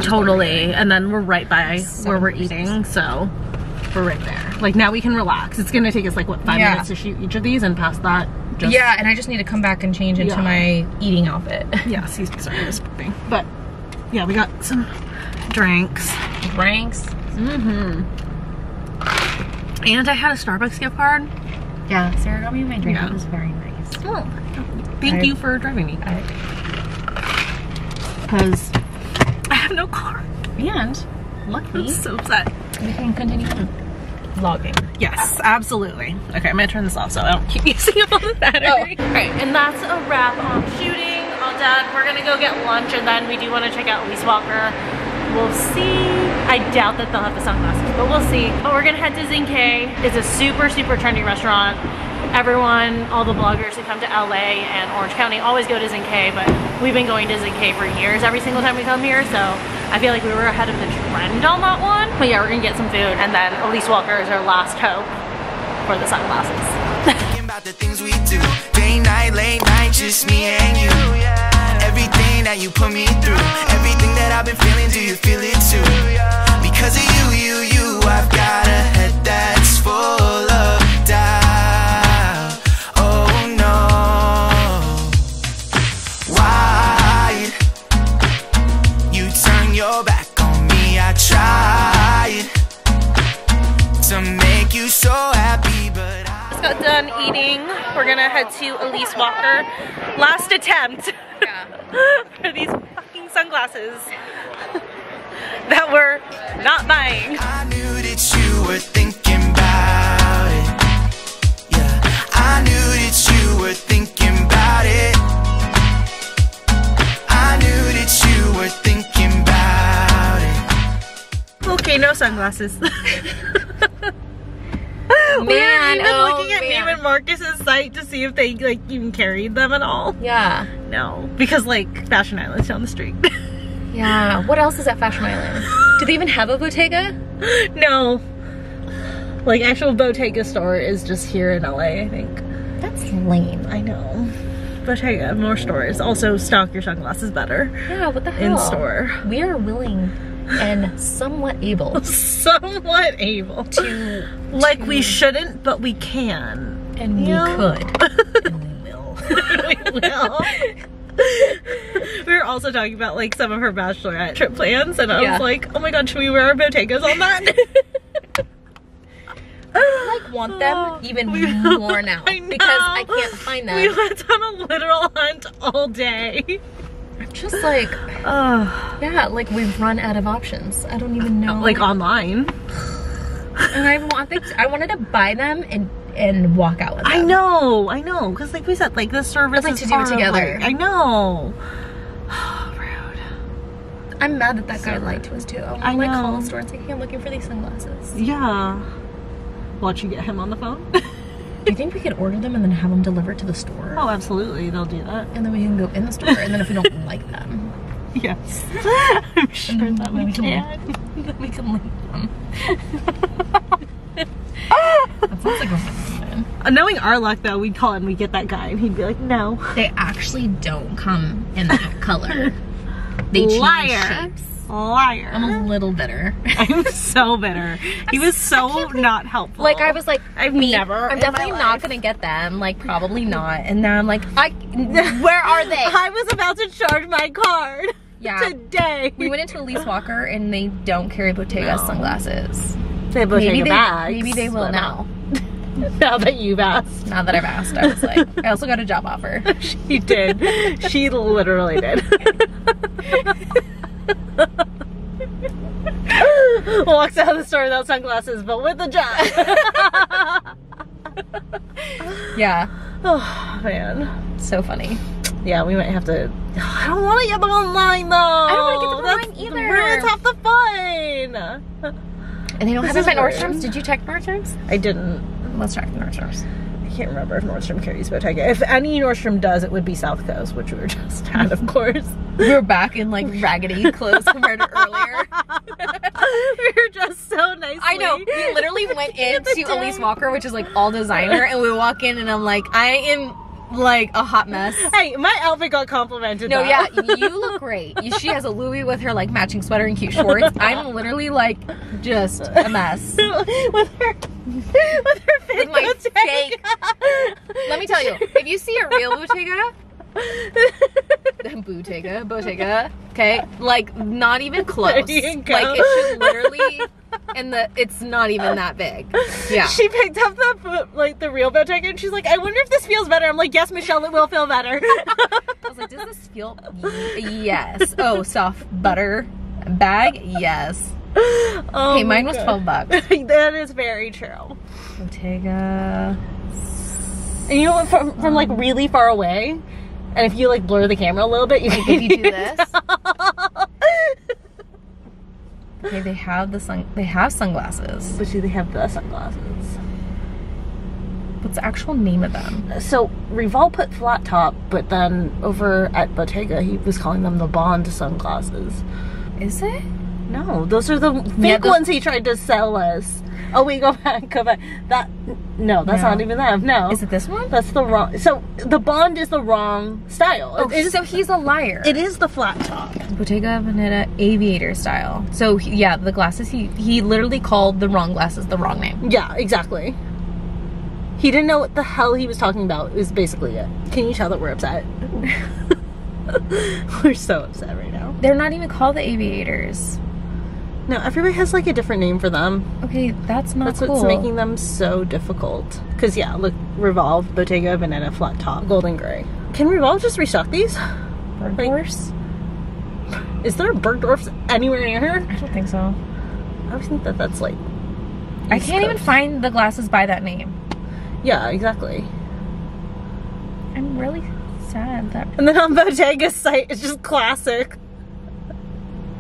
Totally. And then we're right by where we're eating, so. We're right there. Like now we can relax. It's gonna take us like what, 5 minutes to shoot each of these, and past that just and I just need to come back and change into my eating outfit. Yeah, see, sorry, I was pooping. But yeah, we got some drinks. And I had a Starbucks gift card. Yeah, Sarah got me my drink. It was very nice. Oh, thank you for driving me. Because I have no car. And luckily, I'm so upset. We can continue vlogging. Yes, absolutely. Okay, I'm gonna turn this off so I don't keep using up all the battery. Alright, and that's a wrap on shooting. All done. We're gonna go get lunch, and then we do want to check out Elise Walker. We'll see. I doubt that they'll have the sunglasses, but we'll see. But we're gonna head to Zinke. It's a super, super trendy restaurant. Everyone, all the bloggers who come to LA and Orange County always go to Zinke, but we've been going to Zinke for years every single time we come here, so I feel like we were ahead of the trend on that one. But yeah, we're gonna get some food, and then Elise Walker is our last hope for the sunglasses. Thinking about the things we do, day, night, late night, just me and you. Everything that you put me through, everything that I've been feeling, do you feel it too? Because of you, I've got a head that's full of doubt. So happy, but I just got done eating. We're gonna head to Elise Walker. Last attempt for these fucking sunglasses that we're not buying. I knew that you were thinking about it. Yeah, I knew that you were thinking about it. I knew that you were thinking about it. Okay, no sunglasses. Man, we were even looking at Neiman Marcus's site to see if they like even carried them at all. Yeah. No. Because like Fashion Island's down the street. Yeah. What else is at Fashion Island? Do they even have a Bottega? No. Like actual Bottega store is just here in LA, I think. That's lame. I know. Bottega, more stores. Also stock your sunglasses better. Yeah, what the hell? In store. We are willing and somewhat able to like we shouldn't, but we can, and we could, and we will. We were also talking about like some of her bachelorette trip plans, and I was like, oh my god, should we wear our Bottegas on that? I like want them even more now. I know. Because I can't find them. We went on a literal hunt all day. I'm just like, yeah, like we've run out of options. I don't even know. Like online. And I wanted to buy them and and walk out with them. I know, because like we said, like the service like is to do it together. I know. Rude. I'm mad that guy lied to us too. I'm like calling the store and saying, hey, I'm looking for these sunglasses. Yeah. Won't you get him on the phone? Do you think we could order them and then have them delivered to the store? Oh, absolutely. They'll do that. And then we can go in the store. And then if we don't like them. Yes. I'm sure that we can. Then we can link them. That sounds like a fun plan. Knowing our luck, though, we'd call and we'd get that guy. And he'd be like, no. They actually don't come in that color. They change shapes. Liar. I'm a little bitter. I'm so bitter. He was so not helpful. Like I was like, I'm definitely not gonna get them. Like probably not. And now I'm like, where are they? I was about to charge my card. Yeah. Today. We went into Elise Walker and they don't carry Bottega sunglasses. They have Bottega bags. Maybe they will now. Now that you've asked. Now that I've asked, I was like, I also got a job offer. She did. She literally did. Walks out of the store without sunglasses, but with a job. Yeah. Oh man, so funny. Yeah, we might have to. I don't want to get them online though. I don't want to get them online either. Where is half the fun? And they don't have them at Nordstrom's. Did you check Nordstrom's? I didn't. Let's check Nordstrom's. I can't remember if Nordstrom carries Bottega. If any Nordstrom does, it would be South Coast, which we were just at, of course. We were back in like raggedy clothes compared to earlier. We were dressed so nicely. I know. We literally went into Elise Walker, which is like all designer, and we walk in and I'm like, I am like a hot mess. Hey, my outfit got complimented. No, yeah, you look great. She has a Louis with her like matching sweater and cute shorts. I'm literally like just a mess. With her fake Bottega. Fake. Let me tell you, if you see a real Bottega, Bottega, okay, like not even close. Like it should literally, it's not even that big. Yeah. She picked up the real Bottega and she's like, I wonder if this feels better. I'm like, yes, Michelle, it will feel better. I was like, does this feel? Yes. Oh, soft butter bag. Yes. Oh, okay, mine was $12. That is very true. Bottega. And you went from like really far away. And if you like blur the camera a little bit, you can do this. Okay, they have sunglasses. But do they have the sunglasses? What's the actual name of them? So Revolve put flat top, but then over at Bottega, he was calling them the Bond sunglasses. Is it? No, those are the fake ones he tried to sell us. Oh wait, go back. That's not even them. No. Is it this one? That's the wrong. So the Bond is the wrong style. Oh, so he's a liar. It is the flat top. Bottega Veneta aviator style. So the glasses he literally called the wrong glasses the wrong name. Yeah, exactly. He didn't know what the hell he was talking about. Is basically it. Can you tell that we're upset? We're so upset right now. They're not even called the aviators. No, everybody has like a different name for them. Okay, that's cool. That's what's making them so difficult. Because look, Revolve, Bottega Veneta, flat top, golden gray. Can Revolve just restock these? Bergdorf's? Like, is there a Bergdorf's anywhere near here? I don't think so. I always think that's like... I can't even find the glasses by that name. Yeah, exactly. I'm really sad that... And then on Bottega's site, it's just classic.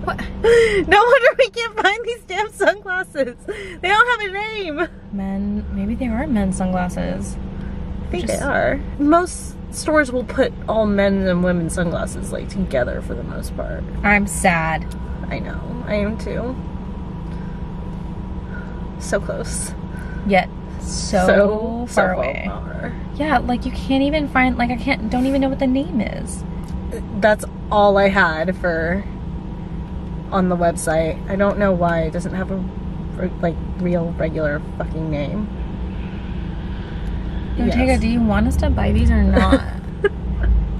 What? No wonder we can't find these damn sunglasses. They don't have a name. Men, maybe they are men's sunglasses. I think they are. Most stores will put all men and women's sunglasses like together for the most part. I'm sad. I know. I am too. So close. Yet so far away. Far. Yeah, like you can't even find. Like don't even know what the name is. That's all I had for. On the website. I don't know why it doesn't have a like real regular fucking name. Bottega, do you want us to buy these or not?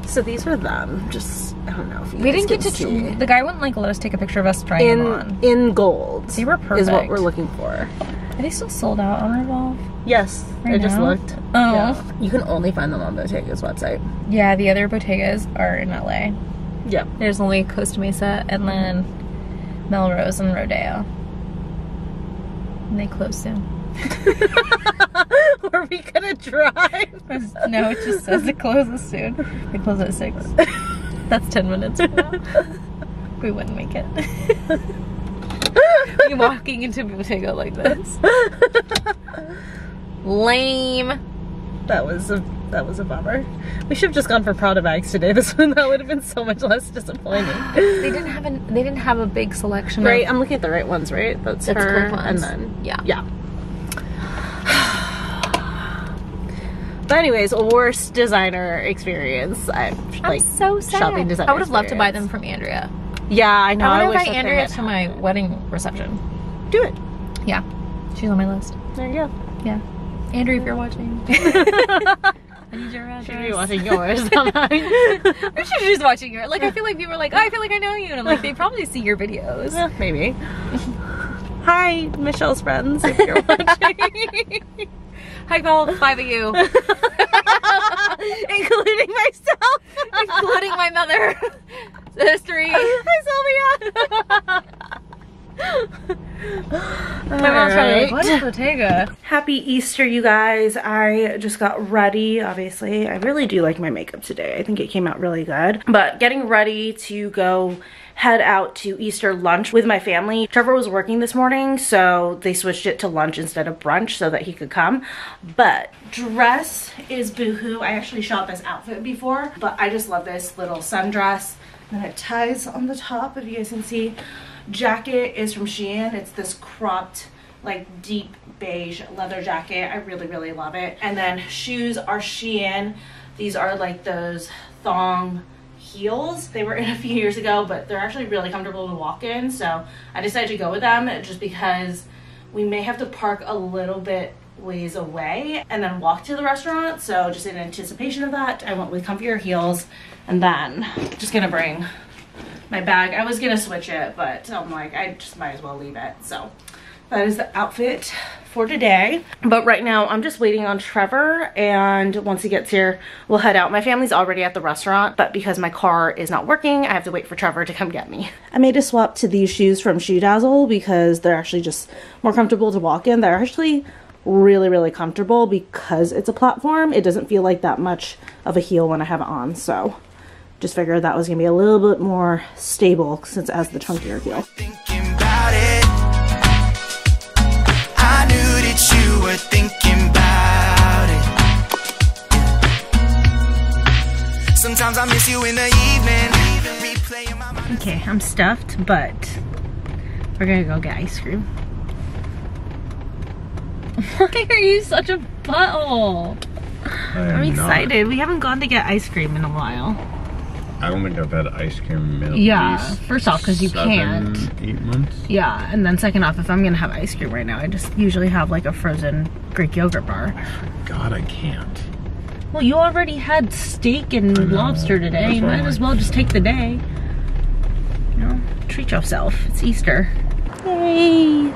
So these were them. Just I don't know. If you we didn't get to see. The guy wouldn't like let us take a picture of us trying them on. In gold. They were perfect. Is what we're looking for. Are they still sold out on Revolve? Yes, I just looked. Oh, yeah. You can only find them on Bottega's website. Yeah, the other Bottegas are in LA. Yeah, there's only Costa Mesa and then. Melrose and Rodeo. And they close soon. We're are we gonna drive? No, it just says it closes soon. We close at 6. That's 10 minutes from now. We wouldn't make it. Be walking into Bottega like this. Lame. That was a bummer. We should have just gone for Prada bags today. That would have been so much less disappointing. They didn't have a big selection. Right, I'm looking at the right ones, right? That's her cool ones. And then yeah. But anyways, worst designer experience. I'm so sad. Shopping designer. I would have loved to buy them from Andrea. Yeah, I know. I want to invite Andrea to my wedding reception. Do it. Yeah, she's on my list. There you go. Yeah, Andrea, if you're watching. I need your address. Should be watching yours. Or should she's watching yours. Like, I feel like people are like, oh, I feel like I know you. And I'm like, they probably see your videos. Yeah, maybe. Hi, Michelle's friends, if you're watching. Hi, all 5 of you. Including myself. Including my mother. History. Hi, Sylvia. My mom's right. What is Bottega? Happy Easter, you guys. I just got ready, obviously. I really do like my makeup today. I think it came out really good. But getting ready to go head out to Easter lunch with my family. Trevor was working this morning, so they switched it to lunch instead of brunch so that he could come. But dress is Boohoo. I actually shot this outfit before, but I just love this little sundress. And it ties on the top, if you guys can see. Jacket is from Shein. It's this cropped, like, deep beige leather jacket. I really, really love it. And then shoes are Shein. These are like those thong heels. They were in a few years ago, but they're actually really comfortable to walk in. So I decided to go with them just because we may have to park a little bit ways away and then walk to the restaurant. So just in anticipation of that, I went with comfier heels. And then just gonna bring my bag. I was gonna switch it, but I'm like, I just might as well leave it. So that is the outfit for today. But right now I'm just waiting on Trevor, and once he gets here, we'll head out. My family's already at the restaurant, but because my car is not working, I have to wait for Trevor to come get me. I made a swap to these shoes from Shoe Dazzle because they're actually just more comfortable to walk in. They're actually really, really comfortable because it's a platform. It doesn't feel like that much of a heel when I have it on, so. Just figured that was gonna be a little bit more stable since it has the chunkier heel. Thinking about it. I knew that you were thinking about it. Sometimes I miss you in the evening. Okay, I'm stuffed, but we're gonna go get ice cream. Why are you such a butthole? I'm excited. Not. We haven't gone to get ice creve in a while. I haven't been to bed ice cream in at least first off, because you can't. 8 months? Yeah, and then second off, if I'm gonna have ice cream right now, I just usually have like a frozen Greek yogurt bar. I forgot I can't. Well, you already had steak and lobster today. You might as well just take the day. You know, treat yourself. It's Easter. Hey!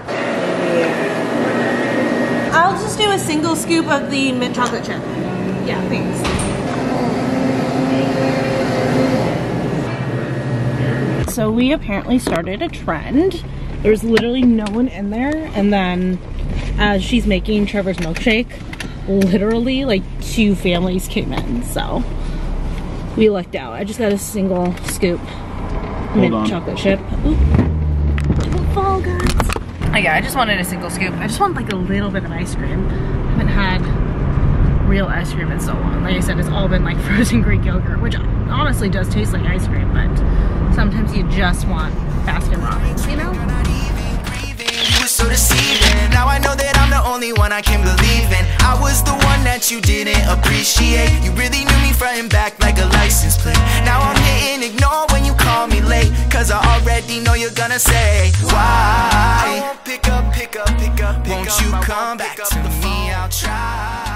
I'll just do a single scoop of the mint chocolate chip. Yeah, thanks. So we apparently started a trend. There's literally no one in there. And then as she's making Trevor's milkshake, literally like 2 families came in. So we lucked out. I just got a single scoop mint chocolate chip. Oop. Don't fall, guys. Oh yeah, I just wanted a single scoop. I just want like a little bit of ice cream. I haven't had real ice cream in so long. Like I said, it's all been like frozen Greek yogurt, which honestly does taste like ice cream, but sometimes you just want fast and raw, you know? You were so deceiving. Now I know that I'm the only one I can believe in. I was the one that you didn't appreciate. You really knew me front and back like a license plate. Now I'm hitting ignore when you call me late, cause I already know you're gonna say why. I won't pick up, won't you come back to me? I'll try.